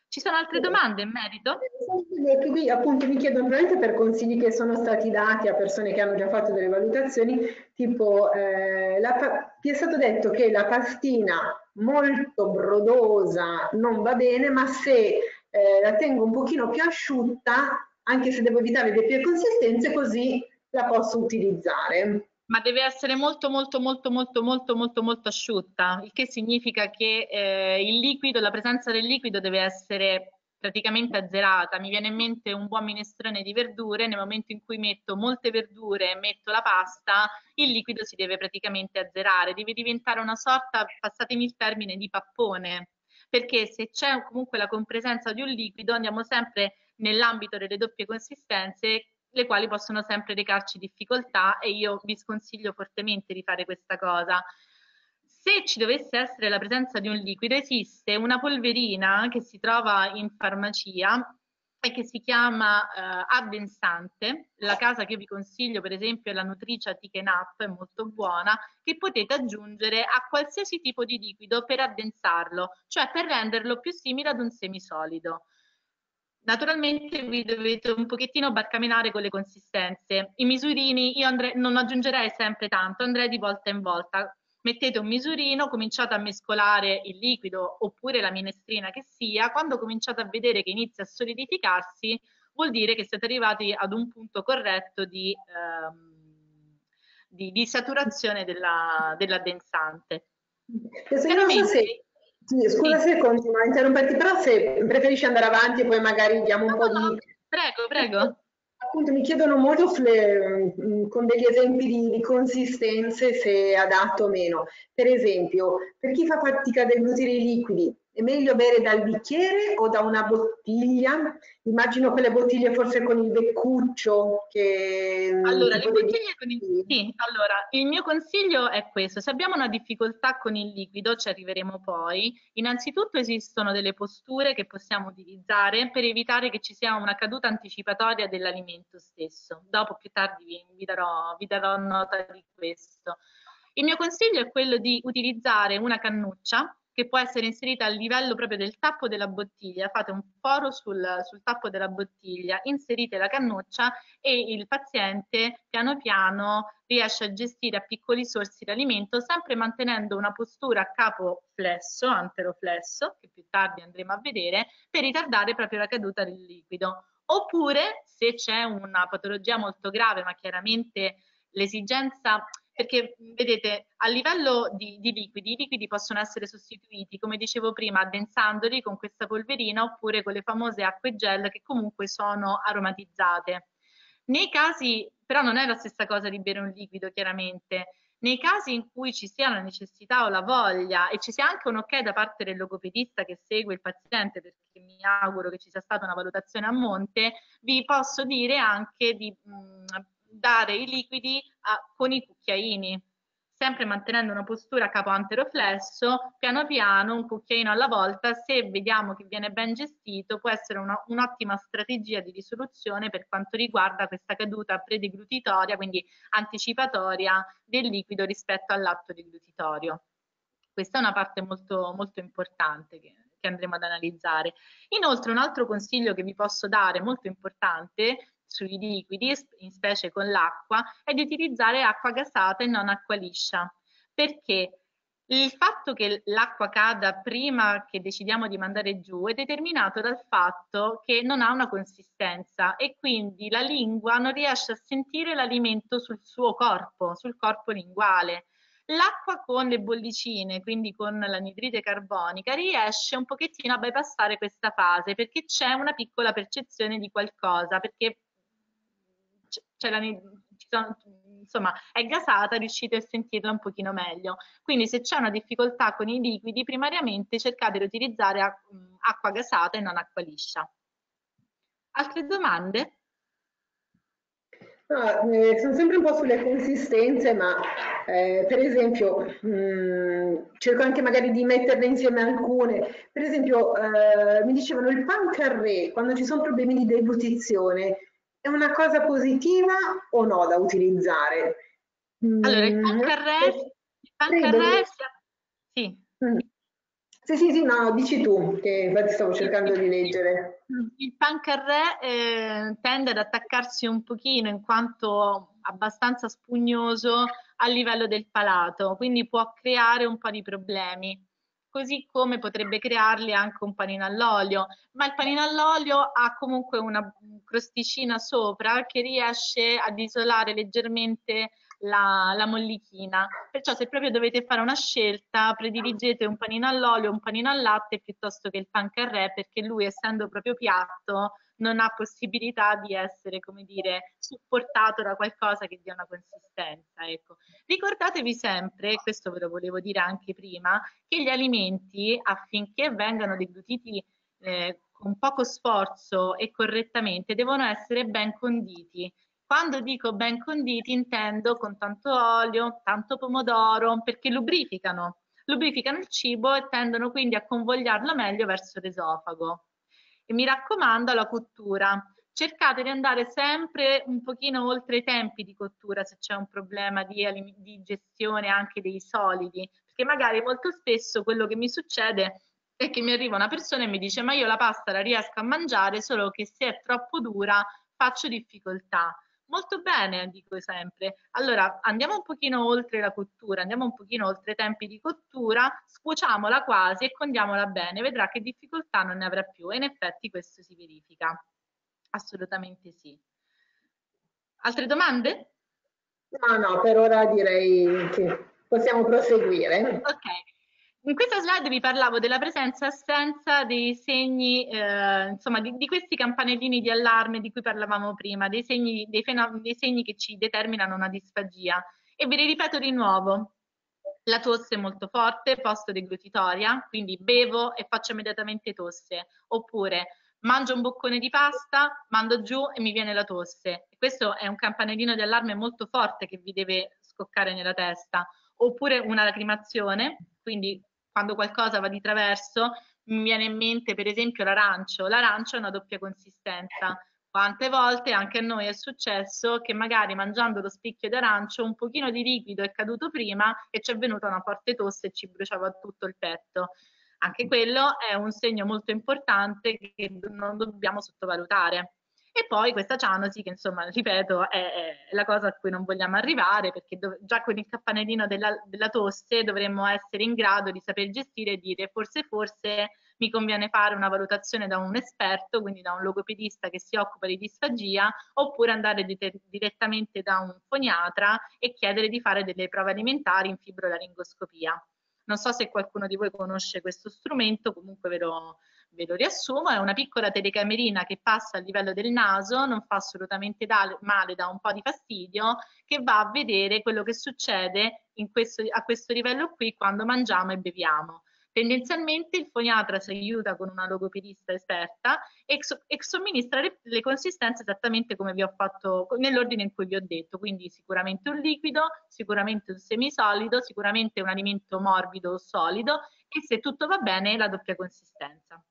Ci sono altre domande in merito? Perché qui appunto mi chiedono veramente per consigli che sono stati dati a persone che hanno già fatto delle valutazioni, tipo eh, la, ti è stato detto che la pastina molto brodosa non va bene, ma se Eh, la tengo un pochino più asciutta, anche se devo evitare le doppie consistenze, così la posso utilizzare. Ma deve essere molto molto molto molto molto molto molto asciutta, il che significa che eh, il liquido, la presenza del liquido deve essere praticamente azzerata. Mi viene in mente un buon minestrone di verdure: nel momento in cui metto molte verdure e metto la pasta, il liquido si deve praticamente azzerare, deve diventare una sorta, passatemi il termine, di pappone. Perché se c'è comunque la compresenza di un liquido andiamo sempre nell'ambito delle doppie consistenze, le quali possono sempre recarci difficoltà, e io vi sconsiglio fortemente di fare questa cosa. Se ci dovesse essere la presenza di un liquido, esiste una polverina che si trova in farmacia e che si chiama eh, addensante. La casa che vi consiglio per esempio è la Nutricia Tiken Up, è molto buona, che potete aggiungere a qualsiasi tipo di liquido per addensarlo, cioè per renderlo più simile ad un semisolido. Naturalmente vi dovete un pochettino barcamenare con le consistenze. I misurini io andrei, non aggiungerei sempre tanto, andrei di volta in volta. Mettete un misurino, cominciate a mescolare il liquido oppure la minestrina che sia. Quando cominciate a vedere che inizia a solidificarsi, vuol dire che siete arrivati ad un punto corretto di, ehm, di, di saturazione della, dell'addensante. Chiaramente... Se, scusa sì. Se continuo a interromperti, però se preferisci andare avanti e poi magari diamo un no, po' no. di... Prego, prego. Appunto mi chiedono molto con degli esempi di, di consistenze se adatto o meno. Per esempio, per chi fa fatica a deglutire i liquidi, è meglio bere dal bicchiere o da una bottiglia? Immagino quelle bottiglie forse con il beccuccio che... Allora, le bottiglie con il... Sì, allora, il mio consiglio è questo. Se abbiamo una difficoltà con il liquido, ci arriveremo poi, innanzitutto esistono delle posture che possiamo utilizzare per evitare che ci sia una caduta anticipatoria dell'alimento stesso. Dopo, più tardi, vi, vi, darò, vi darò nota di questo. Il mio consiglio è quello di utilizzare una cannuccia, che può essere inserita a livello proprio del tappo della bottiglia. Fate un foro sul, sul tappo della bottiglia, inserite la cannuccia e il paziente piano piano riesce a gestire a piccoli sorsi l'alimento, sempre mantenendo una postura a capo flesso, anteroflesso, che più tardi andremo a vedere, per ritardare proprio la caduta del liquido. Oppure, se c'è una patologia molto grave, ma chiaramente l'esigenza... Perché vedete, a livello di, di liquidi, i liquidi possono essere sostituiti, come dicevo prima, addensandoli con questa polverina oppure con le famose acque gel, che comunque sono aromatizzate. Nei casi, però non è la stessa cosa di bere un liquido, chiaramente. Nei casi in cui ci sia la necessità o la voglia e ci sia anche un ok da parte del logopedista che segue il paziente, perché mi auguro che ci sia stata una valutazione a monte, vi posso dire anche di... Mh, dare i liquidi a, con i cucchiaini, sempre mantenendo una postura capo anteroflesso, piano piano, un cucchiaino alla volta. Se vediamo che viene ben gestito, può essere un'ottima strategia di risoluzione per quanto riguarda questa caduta predeglutitoria, quindi anticipatoria del liquido rispetto all'atto deglutitorio. Questa è una parte molto, molto importante che che andremo ad analizzare. Inoltre, un altro consiglio che vi posso dare, molto importante, sui liquidi, in specie con l'acqua, è di utilizzare acqua gasata e non acqua liscia. Perché? Il fatto che l'acqua cada prima che decidiamo di mandare giù è determinato dal fatto che non ha una consistenza e quindi la lingua non riesce a sentire l'alimento sul suo corpo, sul corpo linguale. L'acqua con le bollicine, quindi con l'anidride carbonica, riesce un pochettino a bypassare questa fase perché c'è una piccola percezione di qualcosa, perché c'è la... insomma è gasata, riuscite a sentirla un pochino meglio. Quindi se c'è una difficoltà con i liquidi, primariamente cercate di utilizzare acqua gasata e non acqua liscia. Altre domande? No, eh, sono sempre un po' sulle consistenze, ma eh, per esempio mh, cerco anche magari di metterne insieme alcune. Per esempio eh, mi dicevano il pancarré, quando ci sono problemi di deglutizione, è una cosa positiva o no da utilizzare? Allora, il pancarré, il pancarré sì. Sì, sì, sì, no, dici tu, che infatti stavo cercando di leggere. Il pancarré eh, tende ad attaccarsi un pochino in quanto abbastanza spugnoso a livello del palato, quindi può creare un po' di problemi. Così come potrebbe crearli anche un panino all'olio, ma il panino all'olio ha comunque una crosticina sopra che riesce ad isolare leggermente la, la mollichina, perciò se proprio dovete fare una scelta prediligete un panino all'olio o un panino al latte piuttosto che il pancarré, perché lui, essendo proprio piatto, non ha possibilità di essere, come dire, supportato da qualcosa che dia una consistenza. Ecco. Ricordatevi sempre, questo ve lo volevo dire anche prima, che gli alimenti, affinché vengano deglutiti eh, con poco sforzo e correttamente, devono essere ben conditi. Quando dico ben conditi intendo con tanto olio, tanto pomodoro, perché lubrificano. Lubrificano il cibo e tendono quindi a convogliarlo meglio verso l'esofago. E mi raccomando, la cottura, cercate di andare sempre un pochino oltre i tempi di cottura se c'è un problema di, di gestione anche dei solidi, perché magari molto spesso quello che mi succede è che mi arriva una persona e mi dice ma io la pasta la riesco a mangiare, solo che se è troppo dura faccio difficoltà. Molto bene, dico sempre, allora andiamo un pochino oltre la cottura, andiamo un pochino oltre i tempi di cottura, scuociamola quasi e condiamola bene, vedrà che difficoltà non ne avrà più, e in effetti questo si verifica, assolutamente sì. Altre domande? No, no, per ora direi che possiamo proseguire. Ok. In questa slide vi parlavo della presenza e assenza dei segni, eh, insomma, di, di questi campanellini di allarme di cui parlavamo prima, dei segni, dei dei segni che ci determinano una disfagia. E ve li ripeto di nuovo, la tosse molto forte, post-deglutitoria, quindi bevo e faccio immediatamente tosse, oppure mangio un boccone di pasta, mando giù e mi viene la tosse. Questo è un campanellino di allarme molto forte che vi deve scoccare nella testa, oppure una lacrimazione, quindi quando qualcosa va di traverso, mi viene in mente per esempio l'arancio. L'arancio è una doppia consistenza. Quante volte anche a noi è successo che magari mangiando lo spicchio d'arancio un pochino di liquido è caduto prima e ci è venuta una forte tosse e ci bruciava tutto il petto. Anche quello è un segno molto importante che non dobbiamo sottovalutare. E poi questa cianosi che, insomma, ripeto, è la cosa a cui non vogliamo arrivare, perché già con il campanellino della, della tosse dovremmo essere in grado di saper gestire e dire forse forse mi conviene fare una valutazione da un esperto, quindi da un logopedista che si occupa di disfagia, oppure andare di direttamente da un foniatra e chiedere di fare delle prove alimentari in fibrolaringoscopia. Non so se qualcuno di voi conosce questo strumento, comunque ve lo... ve lo riassumo, è una piccola telecamerina che passa a livello del naso, non fa assolutamente male, dà un po' di fastidio, che va a vedere quello che succede in questo, a questo livello qui quando mangiamo e beviamo. Tendenzialmente il foniatra si aiuta con una logopedista esperta e, so, e somministra le, le consistenze esattamente come vi ho fatto, nell'ordine in cui vi ho detto, quindi sicuramente un liquido, sicuramente un semisolido, sicuramente un alimento morbido o solido e, se tutto va bene, la doppia consistenza.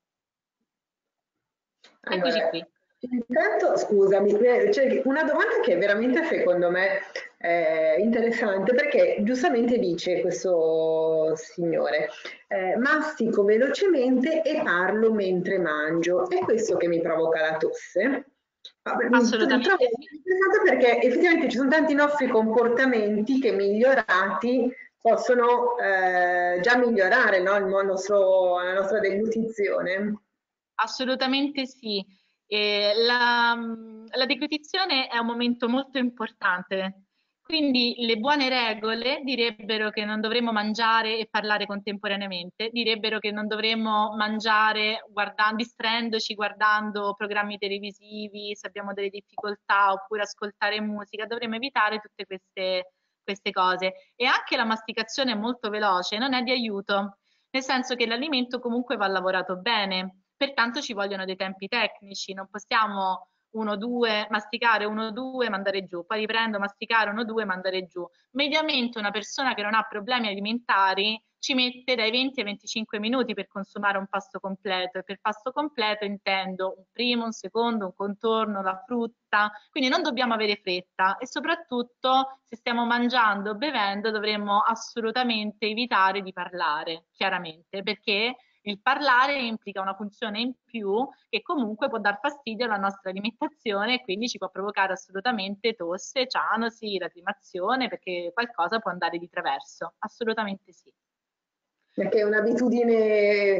Eccoci qui. Intanto, scusami, c'è una domanda che è veramente, secondo me, eh, interessante, perché giustamente dice questo signore, eh, mastico velocemente e parlo mentre mangio, è questo che mi provoca la tosse? Assolutamente. Trovo interessante perché effettivamente ci sono tanti nostri comportamenti che, migliorati, possono eh, già migliorare, no, il nostro, la nostra deglutizione? Assolutamente sì. Eh, la, la deglutizione è un momento molto importante, quindi le buone regole direbbero che non dovremmo mangiare e parlare contemporaneamente, direbbero che non dovremmo mangiare guardando, distraendoci guardando programmi televisivi se abbiamo delle difficoltà, oppure ascoltare musica. Dovremmo evitare tutte queste, queste cose, e anche la masticazione molto veloce non è di aiuto, nel senso che l'alimento comunque va lavorato bene. Pertanto ci vogliono dei tempi tecnici, non possiamo uno, due, masticare uno, due, mandare giù, poi riprendo, masticare uno, due, mandare giù. Mediamente una persona che non ha problemi alimentari ci mette dai venti ai venticinque minuti per consumare un pasto completo, e per pasto completo intendo un primo, un secondo, un contorno, la frutta, quindi non dobbiamo avere fretta, e soprattutto se stiamo mangiando o bevendo dovremmo assolutamente evitare di parlare, chiaramente, perché il parlare implica una funzione in più che comunque può dar fastidio alla nostra alimentazione, e quindi ci può provocare assolutamente tosse, cianosi, lacrimazione, perché qualcosa può andare di traverso, assolutamente sì. Perché è un'abitudine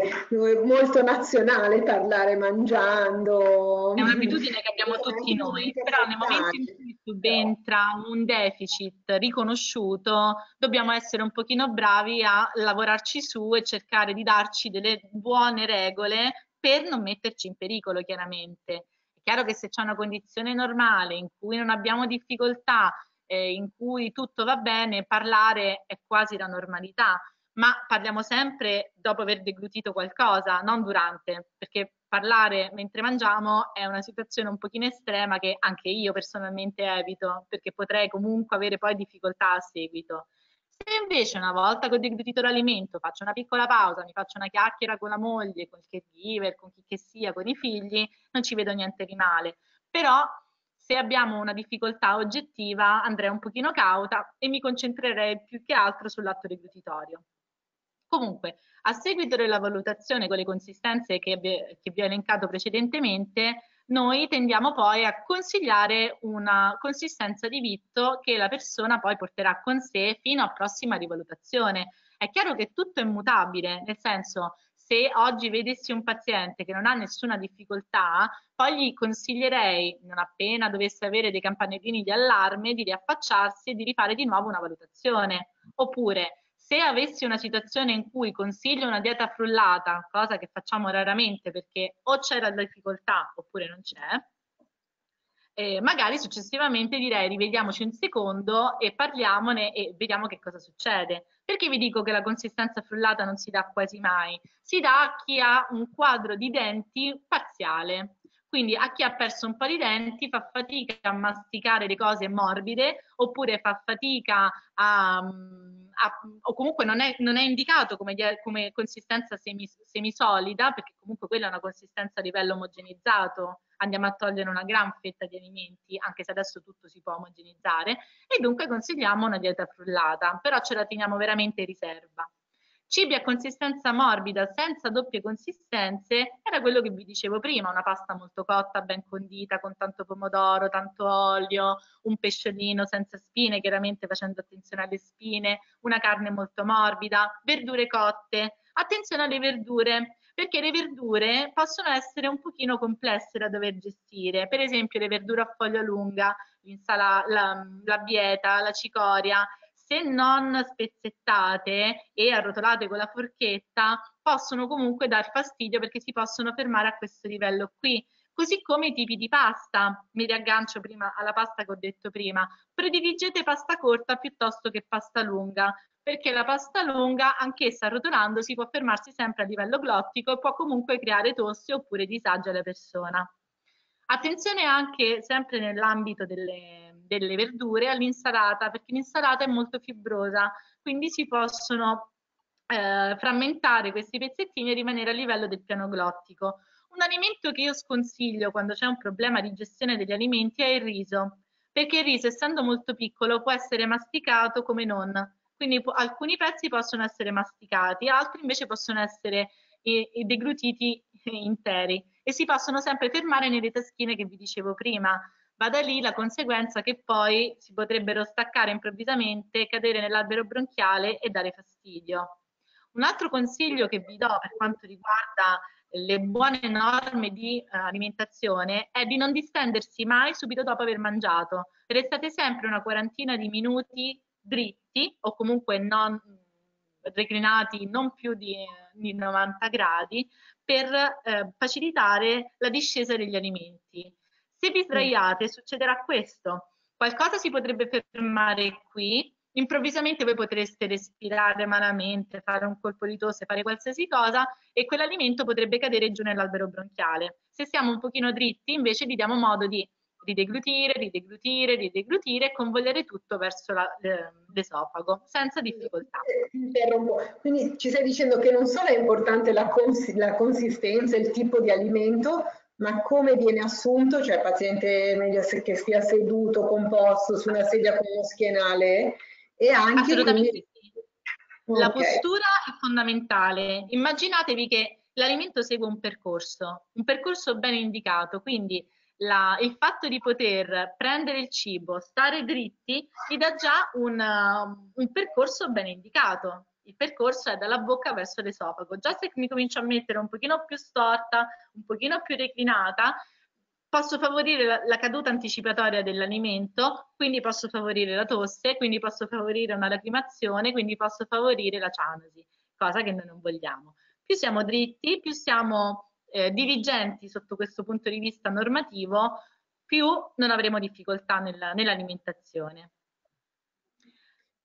molto nazionale parlare mangiando. È un'abitudine che abbiamo tutti noi, però nel momento in cui subentra un deficit riconosciuto dobbiamo essere un pochino bravi a lavorarci su e cercare di darci delle buone regole per non metterci in pericolo, chiaramente. È chiaro che se c'è una condizione normale in cui non abbiamo difficoltà, eh, in cui tutto va bene, parlare è quasi la normalità. Ma parliamo sempre dopo aver deglutito qualcosa, non durante, perché parlare mentre mangiamo è una situazione un pochino estrema che anche io personalmente evito, perché potrei comunque avere poi difficoltà a seguito. Se invece una volta che ho deglutito l'alimento faccio una piccola pausa, mi faccio una chiacchiera con la moglie, con il caregiver, con chi che sia, con i figli, non ci vedo niente di male. Però se abbiamo una difficoltà oggettiva andrei un pochino cauta e mi concentrerei più che altro sull'atto deglutitorio. Comunque, a seguito della valutazione con le consistenze che vi ho elencato precedentemente, noi tendiamo poi a consigliare una consistenza di vitto che la persona poi porterà con sé fino a prossima rivalutazione. È chiaro che tutto è mutabile, nel senso, se oggi vedessi un paziente che non ha nessuna difficoltà, poi gli consiglierei, non appena dovesse avere dei campanellini di allarme, di riaffacciarsi e di rifare di nuovo una valutazione. Oppure, se avessi una situazione in cui consiglio una dieta frullata, cosa che facciamo raramente perché o c'è la difficoltà oppure non c'è, eh, magari successivamente direi rivediamoci un secondo e parliamone e vediamo che cosa succede. Perché vi dico che la consistenza frullata non si dà quasi mai? Si dà a chi ha un quadro di denti parziale. Quindi a chi ha perso un po' di denti fa fatica a masticare le cose morbide, oppure fa fatica a, a o comunque non è, non è indicato come, come consistenza semi, semisolida, perché comunque quella è una consistenza a livello omogenizzato, andiamo a togliere una gran fetta di alimenti, anche se adesso tutto si può omogenizzare, e dunque consigliamo una dieta frullata, però ce la teniamo veramente in riserva. Cibi a consistenza morbida senza doppie consistenze era quello che vi dicevo prima, una pasta molto cotta, ben condita, con tanto pomodoro, tanto olio, un pesciolino senza spine, chiaramente facendo attenzione alle spine, una carne molto morbida, verdure cotte. Attenzione alle verdure, perché le verdure possono essere un pochino complesse da dover gestire, per esempio le verdure a foglia lunga, l'insala, la, la bieta, la cicoria. Se non spezzettate e arrotolate con la forchetta, possono comunque dar fastidio perché si possono fermare a questo livello qui. Così come i tipi di pasta, mi riaggancio prima alla pasta che ho detto prima, prediligete pasta corta piuttosto che pasta lunga, perché la pasta lunga, anch'essa arrotolandosi, può fermarsi sempre a livello glottico e può comunque creare tosse oppure disagi alla persona. Attenzione anche, sempre nell'ambito delle, delle verdure, all'insalata, perché l'insalata è molto fibrosa, quindi si possono eh, frammentare questi pezzettini e rimanere a livello del piano glottico. Un alimento che io sconsiglio quando c'è un problema di gestione degli alimenti è il riso, perché il riso, essendo molto piccolo, può essere masticato come non. Quindi alcuni pezzi possono essere masticati, altri invece possono essere eh, deglutiti interi. E si possono sempre fermare nelle taschine che vi dicevo prima. va da lì la conseguenza che poi si potrebbero staccare improvvisamente, cadere nell'albero bronchiale e dare fastidio. Un altro consiglio che vi do per quanto riguarda le buone norme di alimentazione è di non distendersi mai subito dopo aver mangiato. Restate sempre una quarantina di minuti dritti o comunque non reclinati non più di, di novanta gradi per eh, facilitare la discesa degli alimenti. Se vi sdraiate succederà questo: qualcosa si potrebbe fermare qui, improvvisamente voi potreste respirare malamente, fare un colpo di tosse, fare qualsiasi cosa e quell'alimento potrebbe cadere giù nell'albero bronchiale. Se siamo un pochino dritti invece vi diamo modo di rideglutire, rideglutire, rideglutire e convogliere tutto verso l'esofago senza difficoltà. Interrompo. Quindi ci stai dicendo che non solo è importante la, cons la consistenza, il tipo di alimento, ma come viene assunto, cioè il paziente meglio che stia seduto, composto, su una sedia con lo schienale, e anche... Assolutamente quindi... sì. Okay. La postura è fondamentale. Immaginatevi che l'alimento segue un percorso, un percorso ben indicato, quindi la, il fatto di poter prendere il cibo, stare dritti, vi dà già un, un percorso ben indicato. Il percorso è dalla bocca verso l'esofago. Già se mi comincio a mettere un pochino più storta, un pochino più reclinata, posso favorire la, la caduta anticipatoria dell'alimento, quindi posso favorire la tosse, quindi posso favorire una lacrimazione, quindi posso favorire la cianosi, cosa che noi non vogliamo. Più siamo dritti, più siamo eh, diligenti sotto questo punto di vista normativo, più non avremo difficoltà nella, nell'alimentazione.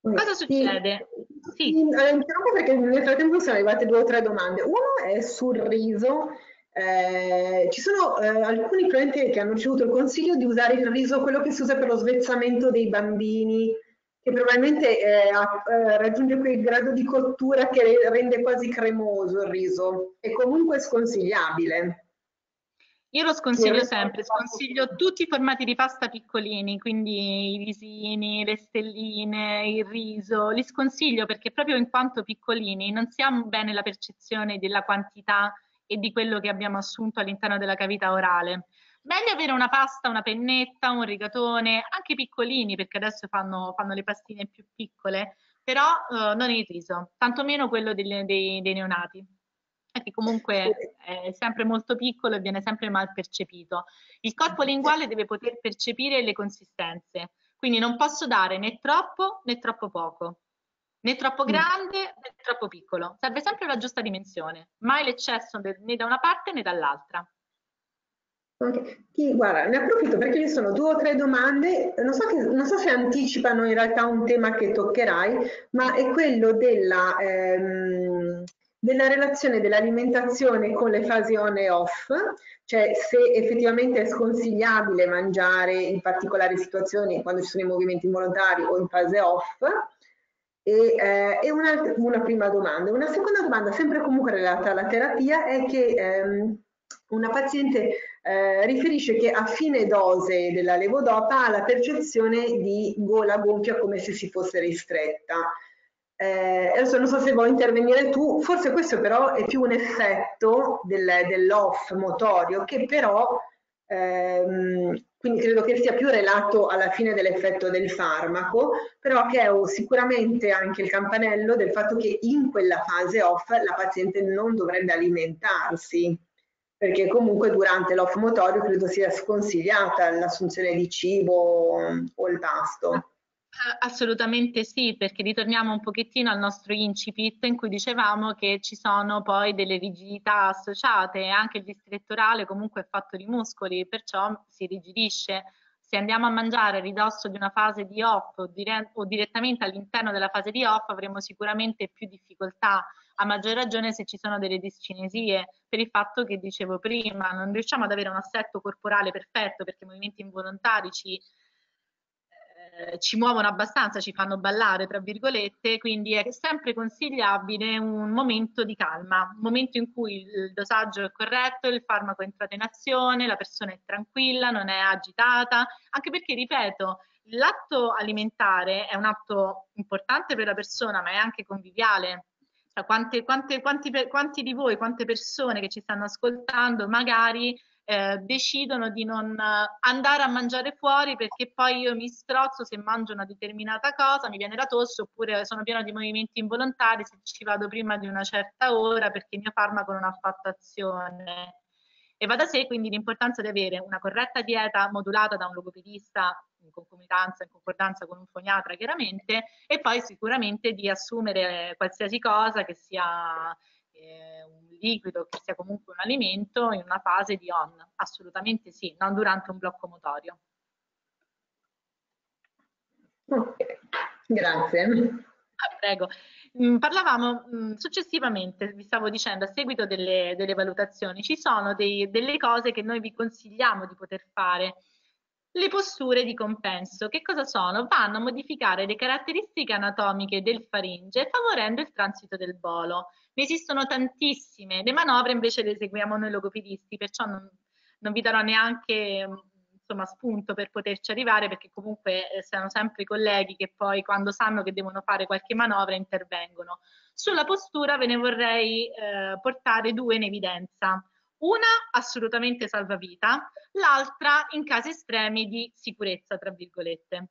Cosa succede? Sì. Sì. Allora, interrompo perché nel frattempo sono arrivate due o tre domande. Una è sul riso. Eh, ci sono eh, alcuni clienti che hanno ricevuto il consiglio di usare il riso, quello che si usa per lo svezzamento dei bambini, che probabilmente eh, raggiunge quel grado di cottura che rende quasi cremoso il riso. È comunque sconsigliabile. Io lo sconsiglio sempre, sconsiglio tutti i formati di pasta piccolini, quindi i risini, le stelline, il riso, li sconsiglio perché proprio in quanto piccolini non si ha bene la percezione della quantità e di quello che abbiamo assunto all'interno della cavità orale. Meglio avere una pasta, una pennetta, un rigatone, anche piccolini perché adesso fanno, fanno le pastine più piccole, però eh, non il riso, tantomeno quello dei, dei, dei neonati, che comunque è sempre molto piccolo e viene sempre mal percepito. Il corpo linguale deve poter percepire le consistenze, quindi non posso dare né troppo né troppo poco, né troppo grande né troppo piccolo. Serve sempre la giusta dimensione, mai l'eccesso né da una parte né dall'altra. Okay. Sì, guarda, ne approfitto perché ci sono due o tre domande, non so, che, non so se anticipano in realtà un tema che toccherai, ma è quello della... Ehm... della relazione dell'alimentazione con le fasi on e off, cioè se effettivamente è sconsigliabile mangiare in particolari situazioni quando ci sono i movimenti involontari o in fase off, e, eh, e una, una prima domanda. Una seconda domanda, sempre comunque relata alla terapia, è che ehm, una paziente eh, riferisce che a fine dose della levodopa ha la percezione di gola gonfia come se si fosse ristretta. Eh, adesso non so se vuoi intervenire tu, forse questo però è più un effetto del, dell'off motorio, che però ehm, quindi credo che sia più relato alla fine dell'effetto del farmaco, però che è sicuramente anche il campanello del fatto che in quella fase off la paziente non dovrebbe alimentarsi, perché comunque durante l'off motorio credo sia sconsigliata l'assunzione di cibo o il pasto. Assolutamente sì, perché ritorniamo un pochettino al nostro incipit in cui dicevamo che ci sono poi delle rigidità associate, anche il distretto orale comunque è fatto di muscoli, perciò si rigidisce. Se andiamo a mangiare a ridosso di una fase di off o, dire o direttamente all'interno della fase di off avremo sicuramente più difficoltà, a maggior ragione se ci sono delle discinesie, per il fatto che dicevo prima non riusciamo ad avere un assetto corporale perfetto perché i movimenti involontari ci... ci muovono abbastanza, ci fanno ballare tra virgolette, quindi è sempre consigliabile un momento di calma, un momento in cui il dosaggio è corretto, il farmaco è entrato in azione, la persona è tranquilla, non è agitata, anche perché, ripeto, l'atto alimentare è un atto importante per la persona, ma è anche conviviale. Cioè, quante, quante, quanti, quanti di voi, quante persone che ci stanno ascoltando magari eh, decidono di non andare a mangiare fuori perché poi io mi strozzo se mangio una determinata cosa, mi viene la tosse, oppure sono pieno di movimenti involontari se ci vado prima di una certa ora perché il mio farmaco non ha fatto azione. E va da sé quindi l'importanza di avere una corretta dieta modulata da un logopedista in concomitanza, in concordanza con un foniatra chiaramente, e poi sicuramente di assumere qualsiasi cosa che sia eh, un liquido, che sia comunque un alimento in una fase di on, assolutamente sì, non durante un blocco motorio. Ok, grazie. Ah, prego. Parlavamo successivamente, vi stavo dicendo, a seguito delle, delle valutazioni ci sono dei, delle cose che noi vi consigliamo di poter fare. Le posture di compenso, che cosa sono? Vanno a modificare le caratteristiche anatomiche del faringe favorendo il transito del volo. Ne esistono tantissime, le manovre invece le eseguiamo noi logopedisti, perciò non, non vi darò neanche... insomma spunto per poterci arrivare, perché comunque eh, siano sempre i colleghi che poi quando sanno che devono fare qualche manovra intervengono. Sulla postura ve ne vorrei eh, portare due in evidenza, una assolutamente salvavita, l'altra in casi estremi di sicurezza tra virgolette.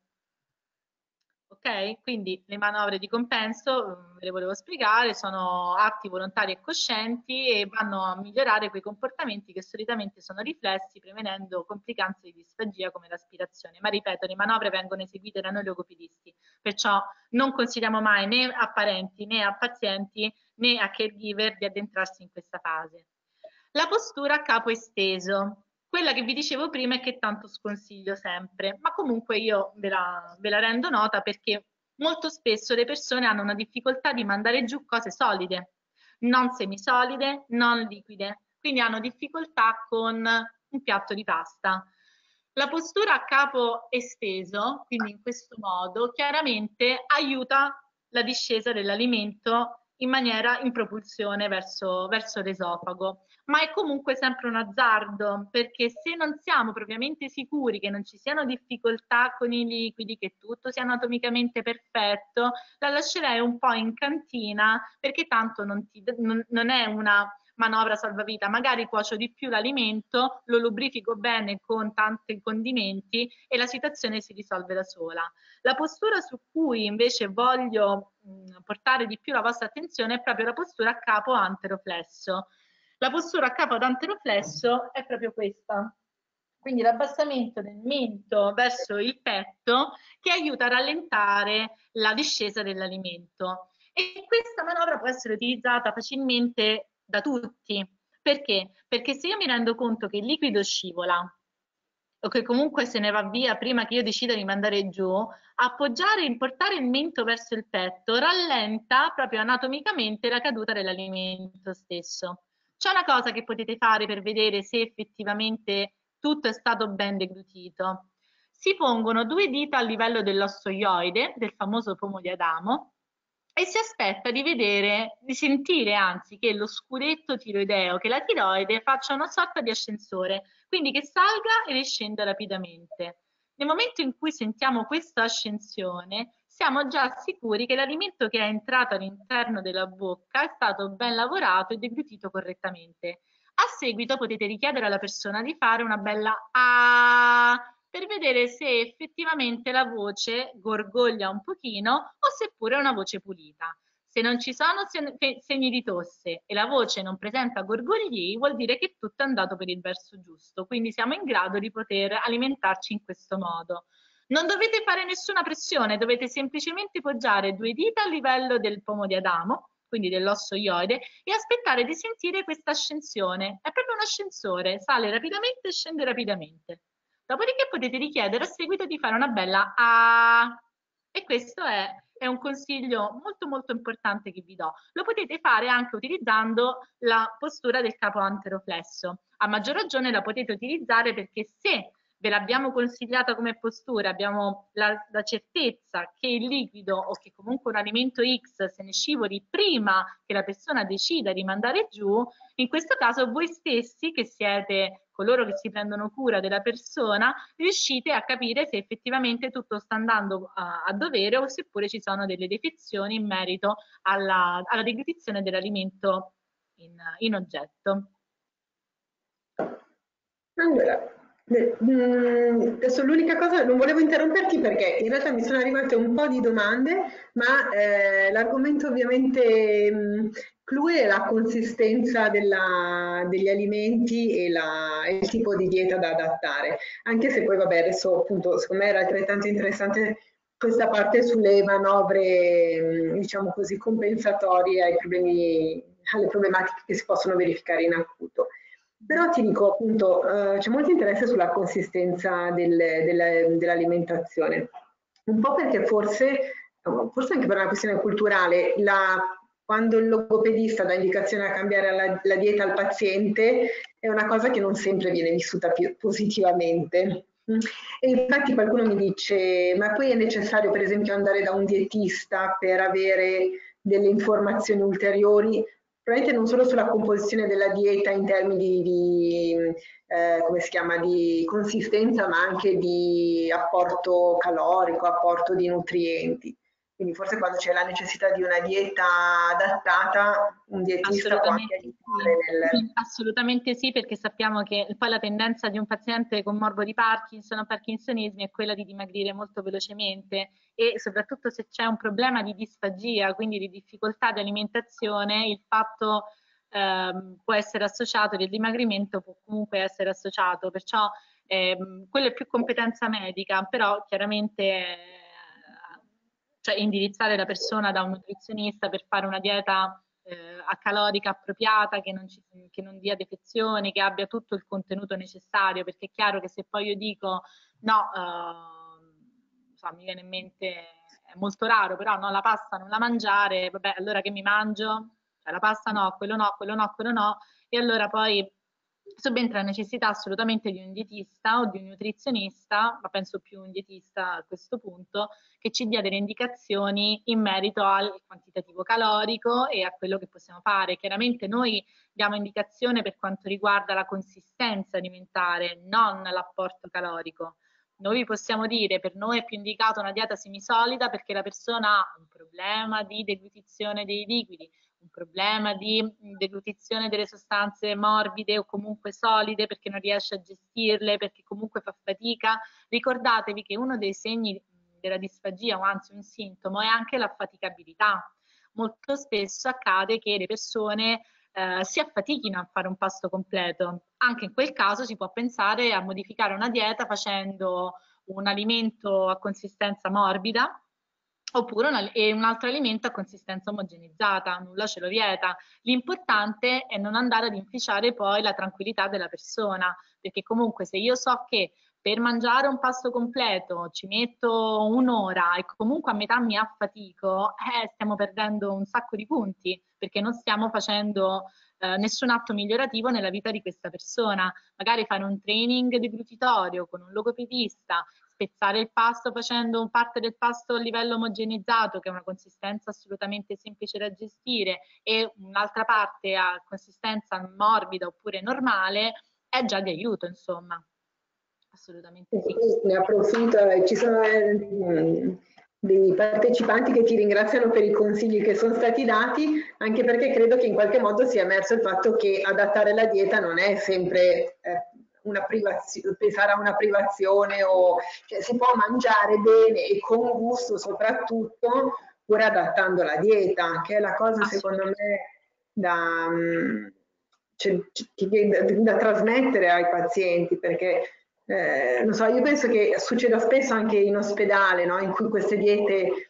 Ok, quindi le manovre di compenso, ve le volevo spiegare, sono atti volontari e coscienti e vanno a migliorare quei comportamenti che solitamente sono riflessi, prevenendo complicanze di disfagia come l'aspirazione. Ma ripeto, le manovre vengono eseguite da noi logopedisti, perciò non consigliamo mai né a parenti né a pazienti né a caregiver di addentrarsi in questa fase. La postura a capo esteso. Quella che vi dicevo prima e che tanto sconsiglio sempre, ma comunque io ve la, ve la rendo nota perché molto spesso le persone hanno una difficoltà di mandare giù cose solide, non semisolide, non liquide, quindi hanno difficoltà con un piatto di pasta. La postura a capo esteso, quindi in questo modo, chiaramente aiuta la discesa dell'alimento in maniera in propulsione verso, verso l'esofago, ma è comunque sempre un azzardo, perché se non siamo propriamente sicuri che non ci siano difficoltà con i liquidi, che tutto sia anatomicamente perfetto, la lascerei un po' in cantina, perché tanto non, ti, non, non è una manovra salvavita, magari cuocio di più l'alimento, lo lubrifico bene con tanti condimenti e la situazione si risolve da sola. La postura su cui invece voglio mh, portare di più la vostra attenzione è proprio la postura a capo anteroflesso. La postura a capo anteroflesso è proprio questa, quindi l'abbassamento del mento verso il petto che aiuta a rallentare la discesa dell'alimento, e questa manovra può essere utilizzata facilmente da tutti. Perché? Perché se io mi rendo conto che il liquido scivola o che comunque se ne va via prima che io decida di mandare giù, appoggiare e portare il mento verso il petto rallenta proprio anatomicamente la caduta dell'alimento stesso. C'è una cosa che potete fare per vedere se effettivamente tutto è stato ben deglutito. Si pongono due dita a livello dell'osso ioide, del famoso pomo di Adamo, e si aspetta di vedere, di sentire anzi, che lo scuretto tiroideo, che la tiroide faccia una sorta di ascensore, quindi che salga e riscenda rapidamente. Nel momento in cui sentiamo questa ascensione, siamo già sicuri che l'alimento che è entrato all'interno della bocca è stato ben lavorato e deglutito correttamente. A seguito potete richiedere alla persona di fare una bella A per vedere se effettivamente la voce gorgoglia un pochino o seppure è una voce pulita. Se non ci sono segni di tosse e la voce non presenta gorgogli, vuol dire che tutto è andato per il verso giusto, quindi siamo in grado di poter alimentarci in questo modo. Non dovete fare nessuna pressione, dovete semplicemente poggiare due dita a livello del pomo di Adamo, quindi dell'osso ioide, e aspettare di sentire questa ascensione. È proprio un ascensore, sale rapidamente e scende rapidamente. Dopodiché potete richiedere a seguito di fare una bella A. E questo è, è un consiglio molto molto importante che vi do. Lo potete fare anche utilizzando la postura del capo anteroflesso. A maggior ragione la potete utilizzare perché se ve l'abbiamo consigliata come postura, abbiamo la, la certezza che il liquido o che comunque un alimento X se ne scivoli prima che la persona decida di mandare giù, in questo caso voi stessi, che siete coloro che si prendono cura della persona, riuscite a capire se effettivamente tutto sta andando a, a dovere o seppure ci sono delle defezioni in merito alla, alla deglutizione dell'alimento in, in oggetto. Allora, adesso l'unica cosa, non volevo interromperti perché in realtà mi sono arrivate un po' di domande, ma eh, l'argomento ovviamente mh, clou è la consistenza della, degli alimenti e, la, e il tipo di dieta da adattare, anche se poi vabbè adesso appunto secondo me era altrettanto interessante questa parte sulle manovre mh, diciamo così compensatorie ai problemi, alle problematiche che si possono verificare in acuto. Però ti dico appunto, eh, c'è molto interesse sulla consistenza del, del, dell'alimentazione, un po' perché forse, forse anche per una questione culturale, la, quando il logopedista dà indicazione a cambiare la, la dieta al paziente è una cosa che non sempre viene vissuta più positivamente. E infatti qualcuno mi dice, ma poi è necessario per esempio andare da un dietista per avere delle informazioni ulteriori? Probabilmente non solo sulla composizione della dieta in termini di, eh, come si chiama, di consistenza, ma anche di apporto calorico, apporto di nutrienti. Quindi forse quando c'è la necessità di una dieta adattata, un dietista può anche aiutare nel... Assolutamente sì, perché sappiamo che poi la tendenza di un paziente con morbo di Parkinson o parkinsonismo è quella di dimagrire molto velocemente e soprattutto se c'è un problema di disfagia, quindi di difficoltà di alimentazione, il fatto ehm, può essere associato, il dimagrimento può comunque essere associato, perciò ehm, quello è più competenza medica, però chiaramente... Eh, cioè indirizzare la persona da un nutrizionista per fare una dieta eh, calorica appropriata, che non, ci, che non dia defezioni, che abbia tutto il contenuto necessario, perché è chiaro che se poi io dico no, eh, insomma, mi viene in mente, è molto raro, però no, la pasta non la mangiare, vabbè, allora che mi mangio? Cioè, la pasta no, quello no, quello no, quello no, e allora poi subentra la necessità assolutamente di un dietista o di un nutrizionista, ma penso più un dietista a questo punto, che ci dia delle indicazioni in merito al quantitativo calorico e a quello che possiamo fare. Chiaramente noi diamo indicazione per quanto riguarda la consistenza alimentare, non l'apporto calorico. Noi vi possiamo dire, per noi è più indicata una dieta semisolida perché la persona ha un problema di deglutizione dei liquidi, un problema di deglutizione delle sostanze morbide o comunque solide perché non riesce a gestirle, perché comunque fa fatica. Ricordatevi che uno dei segni della disfagia, o anzi un sintomo, è anche l'affaticabilità. Molto spesso accade che le persone eh, si affatichino a fare un pasto completo. Anche in quel caso si può pensare a modificare una dieta facendo un alimento a consistenza morbida, oppure un, un altro alimento a consistenza omogenizzata, nulla ce lo vieta. L'importante è non andare ad inficiare poi la tranquillità della persona, perché comunque se io so che per mangiare un pasto completo ci metto un'ora e comunque a metà mi affatico, eh, stiamo perdendo un sacco di punti, perché non stiamo facendo eh, nessun atto migliorativo nella vita di questa persona. Magari fare un training deglutitorio con un logopedista, spezzare il pasto facendo parte del pasto a livello omogenizzato, che è una consistenza assolutamente semplice da gestire, e un'altra parte a consistenza morbida oppure normale, è già di aiuto, insomma. Assolutamente sì. Ne approfitto, ci sono dei partecipanti che ti ringraziano per i consigli che sono stati dati, anche perché credo che in qualche modo sia emerso il fatto che adattare la dieta non è sempre una privazione, pensare a una privazione, o cioè, si può mangiare bene e con gusto soprattutto pur adattando la dieta, che è la cosa secondo me da, cioè, da, da trasmettere ai pazienti, perché Eh, non so, io penso che succeda spesso anche in ospedale, no? In cui queste diete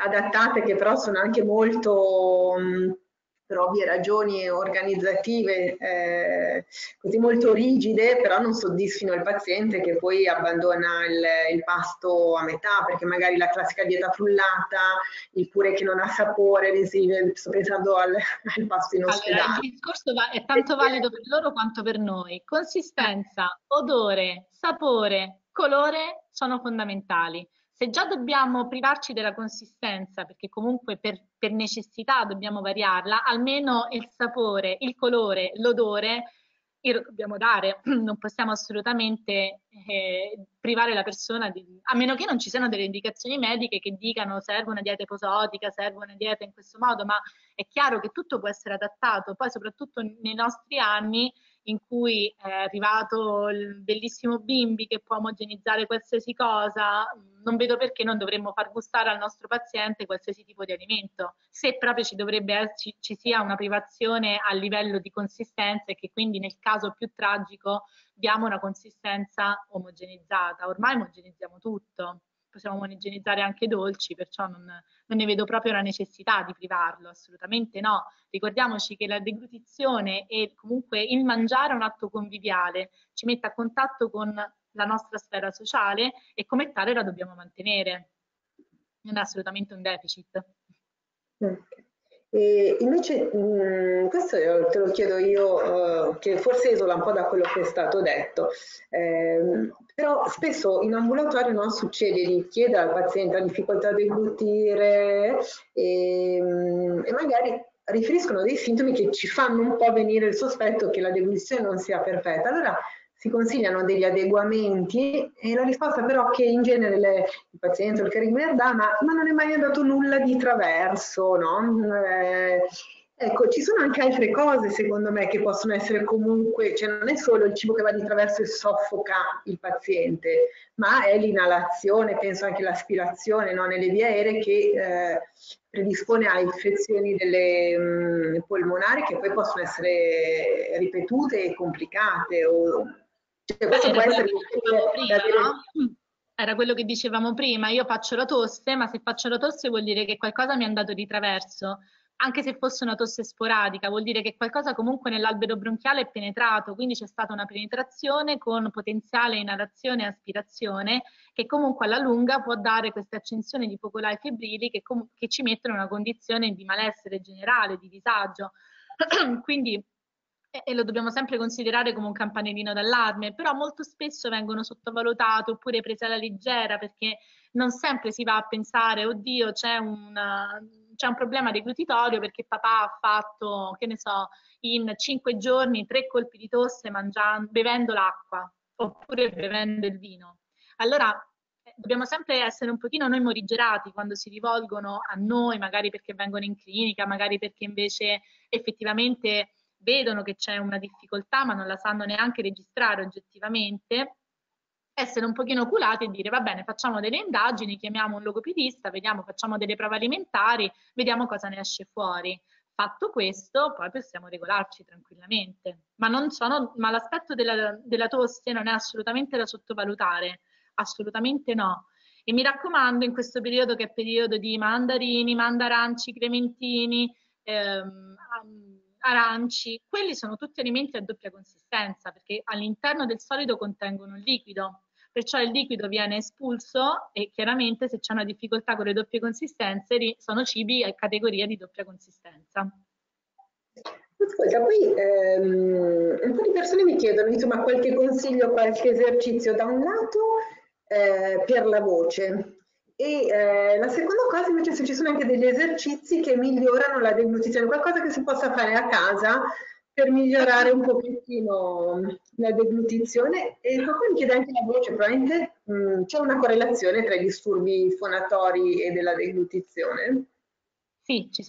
adattate, che però sono anche molto, mh, per ovvie ragioni organizzative, eh, così molto rigide, però non soddisfino il paziente, che poi abbandona il, il pasto a metà, perché magari la classica dieta frullata, il purè che non ha sapore, sto pensando al, al pasto in ospedale. Allora, il discorso va, è tanto valido per loro quanto per noi. Consistenza, odore, sapore, colore sono fondamentali. Se già dobbiamo privarci della consistenza, perché comunque per, per necessità dobbiamo variarla, almeno il sapore, il colore, l'odore lo dobbiamo dare. Non possiamo assolutamente eh, privare la persona, di, a meno che non ci siano delle indicazioni mediche che dicano serve una dieta episodica, serve una dieta in questo modo, ma è chiaro che tutto può essere adattato. Poi soprattutto nei nostri anni in cui è arrivato il bellissimo Bimbi che può omogenizzare qualsiasi cosa, non vedo perché non dovremmo far gustare al nostro paziente qualsiasi tipo di alimento, se proprio ci dovrebbe ci, ci sia una privazione a livello di consistenza e che quindi nel caso più tragico diamo una consistenza omogenizzata. Ormai omogenizziamo tutto, possiamo omogenizzare anche i dolci, perciò non, non ne vedo proprio la necessità di privarlo, assolutamente no. Ricordiamoci che la deglutizione e comunque il mangiare è un atto conviviale, ci mette a contatto con la nostra sfera sociale e come tale la dobbiamo mantenere. Non è assolutamente un deficit. Okay. E invece, mh, questo te lo chiedo io, eh, che forse esola un po' da quello che è stato detto, eh, però spesso in ambulatorio non succede di chiedere al paziente la difficoltà a deglutire e, mh, e magari riferiscono dei sintomi che ci fanno un po' venire il sospetto che la deglutizione non sia perfetta. Allora si consigliano degli adeguamenti e la risposta però che in genere le, il paziente o il caregiver dà, ma, ma non è mai andato nulla di traverso, no? Eh, ecco, ci sono anche altre cose secondo me che possono essere comunque, cioè non è solo il cibo che va di traverso e soffoca il paziente, ma è l'inalazione, penso anche l'aspirazione, no? Nelle vie aeree che eh, predispone a infezioni delle, mh, polmonari che poi possono essere ripetute e complicate o... Cioè, questo era, può quello essere... prima, no? Era quello che dicevamo prima, io faccio la tosse, ma se faccio la tosse vuol dire che qualcosa mi è andato di traverso, anche se fosse una tosse sporadica, vuol dire che qualcosa comunque nell'albero bronchiale è penetrato, quindi c'è stata una penetrazione con potenziale inalazione e aspirazione che comunque alla lunga può dare questa accensione di focolai febbrili che, che ci mettono in una condizione di malessere generale, di disagio. Quindi... e lo dobbiamo sempre considerare come un campanellino d'allarme, però molto spesso vengono sottovalutate oppure prese alla leggera, perché non sempre si va a pensare, oddio, c'è un, c'è un problema deglutitorio perché papà ha fatto, che ne so, in cinque giorni tre colpi di tosse mangiando, bevendo l'acqua oppure bevendo il vino. Allora dobbiamo sempre essere un pochino noi morigerati quando si rivolgono a noi, magari perché vengono in clinica, magari perché invece effettivamente... vedono che c'è una difficoltà ma non la sanno neanche registrare oggettivamente, essere un pochino oculati e dire va bene, facciamo delle indagini, chiamiamo un logopedista, vediamo, facciamo delle prove alimentari, vediamo cosa ne esce fuori. Fatto questo, poi possiamo regolarci tranquillamente. Ma, non sono, ma l'aspetto della, della tosse non è assolutamente da sottovalutare, assolutamente no. E mi raccomando, in questo periodo che è periodo di mandarini, mandaranci, clementini, ehm, aranci, quelli sono tutti alimenti a doppia consistenza perché all'interno del solido contengono il liquido, perciò il liquido viene espulso e chiaramente se c'è una difficoltà con le doppie consistenze sono cibi a categoria di doppia consistenza. Ascolta, poi ehm, un po' di persone mi chiedono insomma qualche consiglio, qualche esercizio da un lato eh, per la voce. E eh, la seconda cosa invece se ci sono anche degli esercizi che migliorano la deglutizione, qualcosa che si possa fare a casa per migliorare un pochettino la deglutizione. E poi mi chiede anche la voce, probabilmente c'è una correlazione tra i disturbi fonatori e della deglutizione? Sì, c'è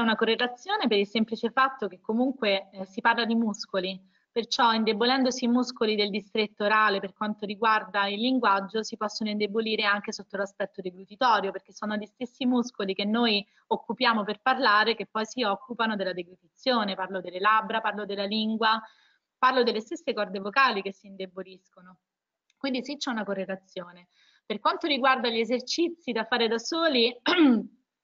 una correlazione per il semplice fatto che comunque eh, si parla di muscoli. Perciò indebolendosi i muscoli del distretto orale per quanto riguarda il linguaggio si possono indebolire anche sotto l'aspetto deglutitorio, perché sono gli stessi muscoli che noi occupiamo per parlare che poi si occupano della deglutizione, parlo delle labbra, parlo della lingua, parlo delle stesse corde vocali che si indeboliscono. Quindi sì, c'è una correlazione. Per quanto riguarda gli esercizi da fare da soli,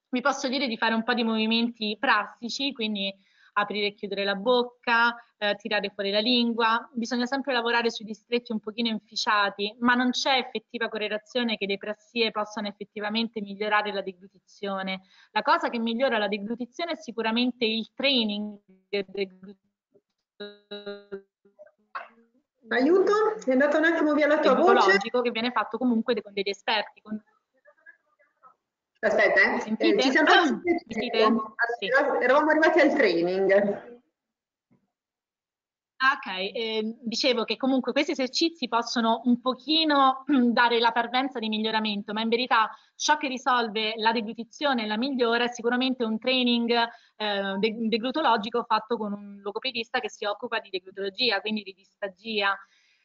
vi posso dire di fare un po' di movimenti plastici, quindi... aprire e chiudere la bocca, eh, tirare fuori la lingua, bisogna sempre lavorare sui distretti un pochino inficiati, ma non c'è effettiva correlazione che le prassie possano effettivamente migliorare la deglutizione. La cosa che migliora la deglutizione è sicuramente il training del deglutitore. Aiuto, è andata un attimo via la tua voce. Che viene fatto comunque con degli esperti, con... Aspetta, eh. Sentite? Eh, ci siamo ah, sentite? Allora, sì. Eravamo arrivati al training. Ok, eh, dicevo che comunque questi esercizi possono un pochino dare la parvenza di miglioramento, ma in verità ciò che risolve la deglutizione e la migliora è sicuramente un training eh, deglutologico fatto con un logopedista che si occupa di deglutologia, quindi di disfagia.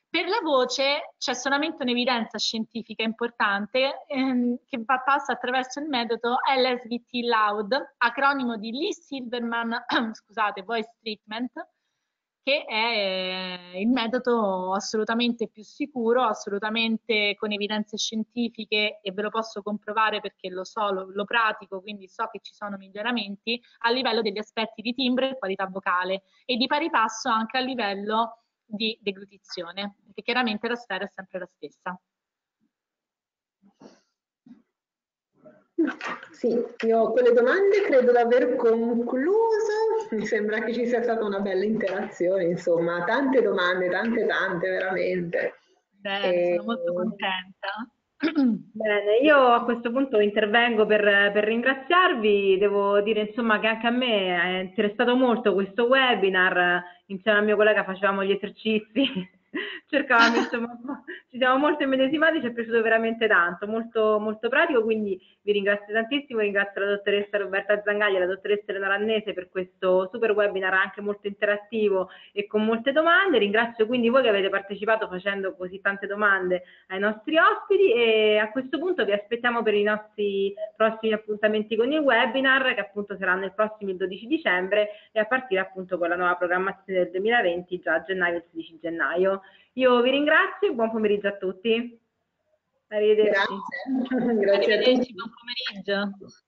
Per la voce c'è solamente un'evidenza scientifica importante ehm, che va, passa attraverso il metodo L S V T Loud, acronimo di Lee Silverman scusate, Voice Treatment, che è il metodo assolutamente più sicuro, assolutamente con evidenze scientifiche, e ve lo posso comprovare perché lo so, lo, lo pratico, quindi so che ci sono miglioramenti a livello degli aspetti di timbro e qualità vocale, e di pari passo anche a livello di deglutizione, perché chiaramente la sfera è sempre la stessa. Sì, io con le domande credo di aver concluso, mi sembra che ci sia stata una bella interazione, insomma, tante domande, tante tante, veramente. Beh, e... sono molto contenta. Bene, io a questo punto intervengo per, per ringraziarvi, devo dire insomma che anche a me è interessato molto questo webinar, insieme al mio collega facevamo gli esercizi, cercavamo insomma, ci siamo molto immedesimati, ci è piaciuto veramente tanto, molto, molto pratico, quindi vi ringrazio tantissimo, ringrazio la dottoressa Roberta Zangaglia e la dottoressa Eleonora Annese per questo super webinar anche molto interattivo e con molte domande, ringrazio quindi voi che avete partecipato facendo così tante domande ai nostri ospiti, e a questo punto vi aspettiamo per i nostri prossimi appuntamenti con il webinar, che appunto saranno il prossimo dodici dicembre e a partire appunto con la nuova programmazione del duemilaventi già a gennaio, il sedici gennaio. Io vi ringrazio e buon pomeriggio a tutti. Arrivederci. Grazie, Grazie Arrivederci, a tutti. Buon pomeriggio.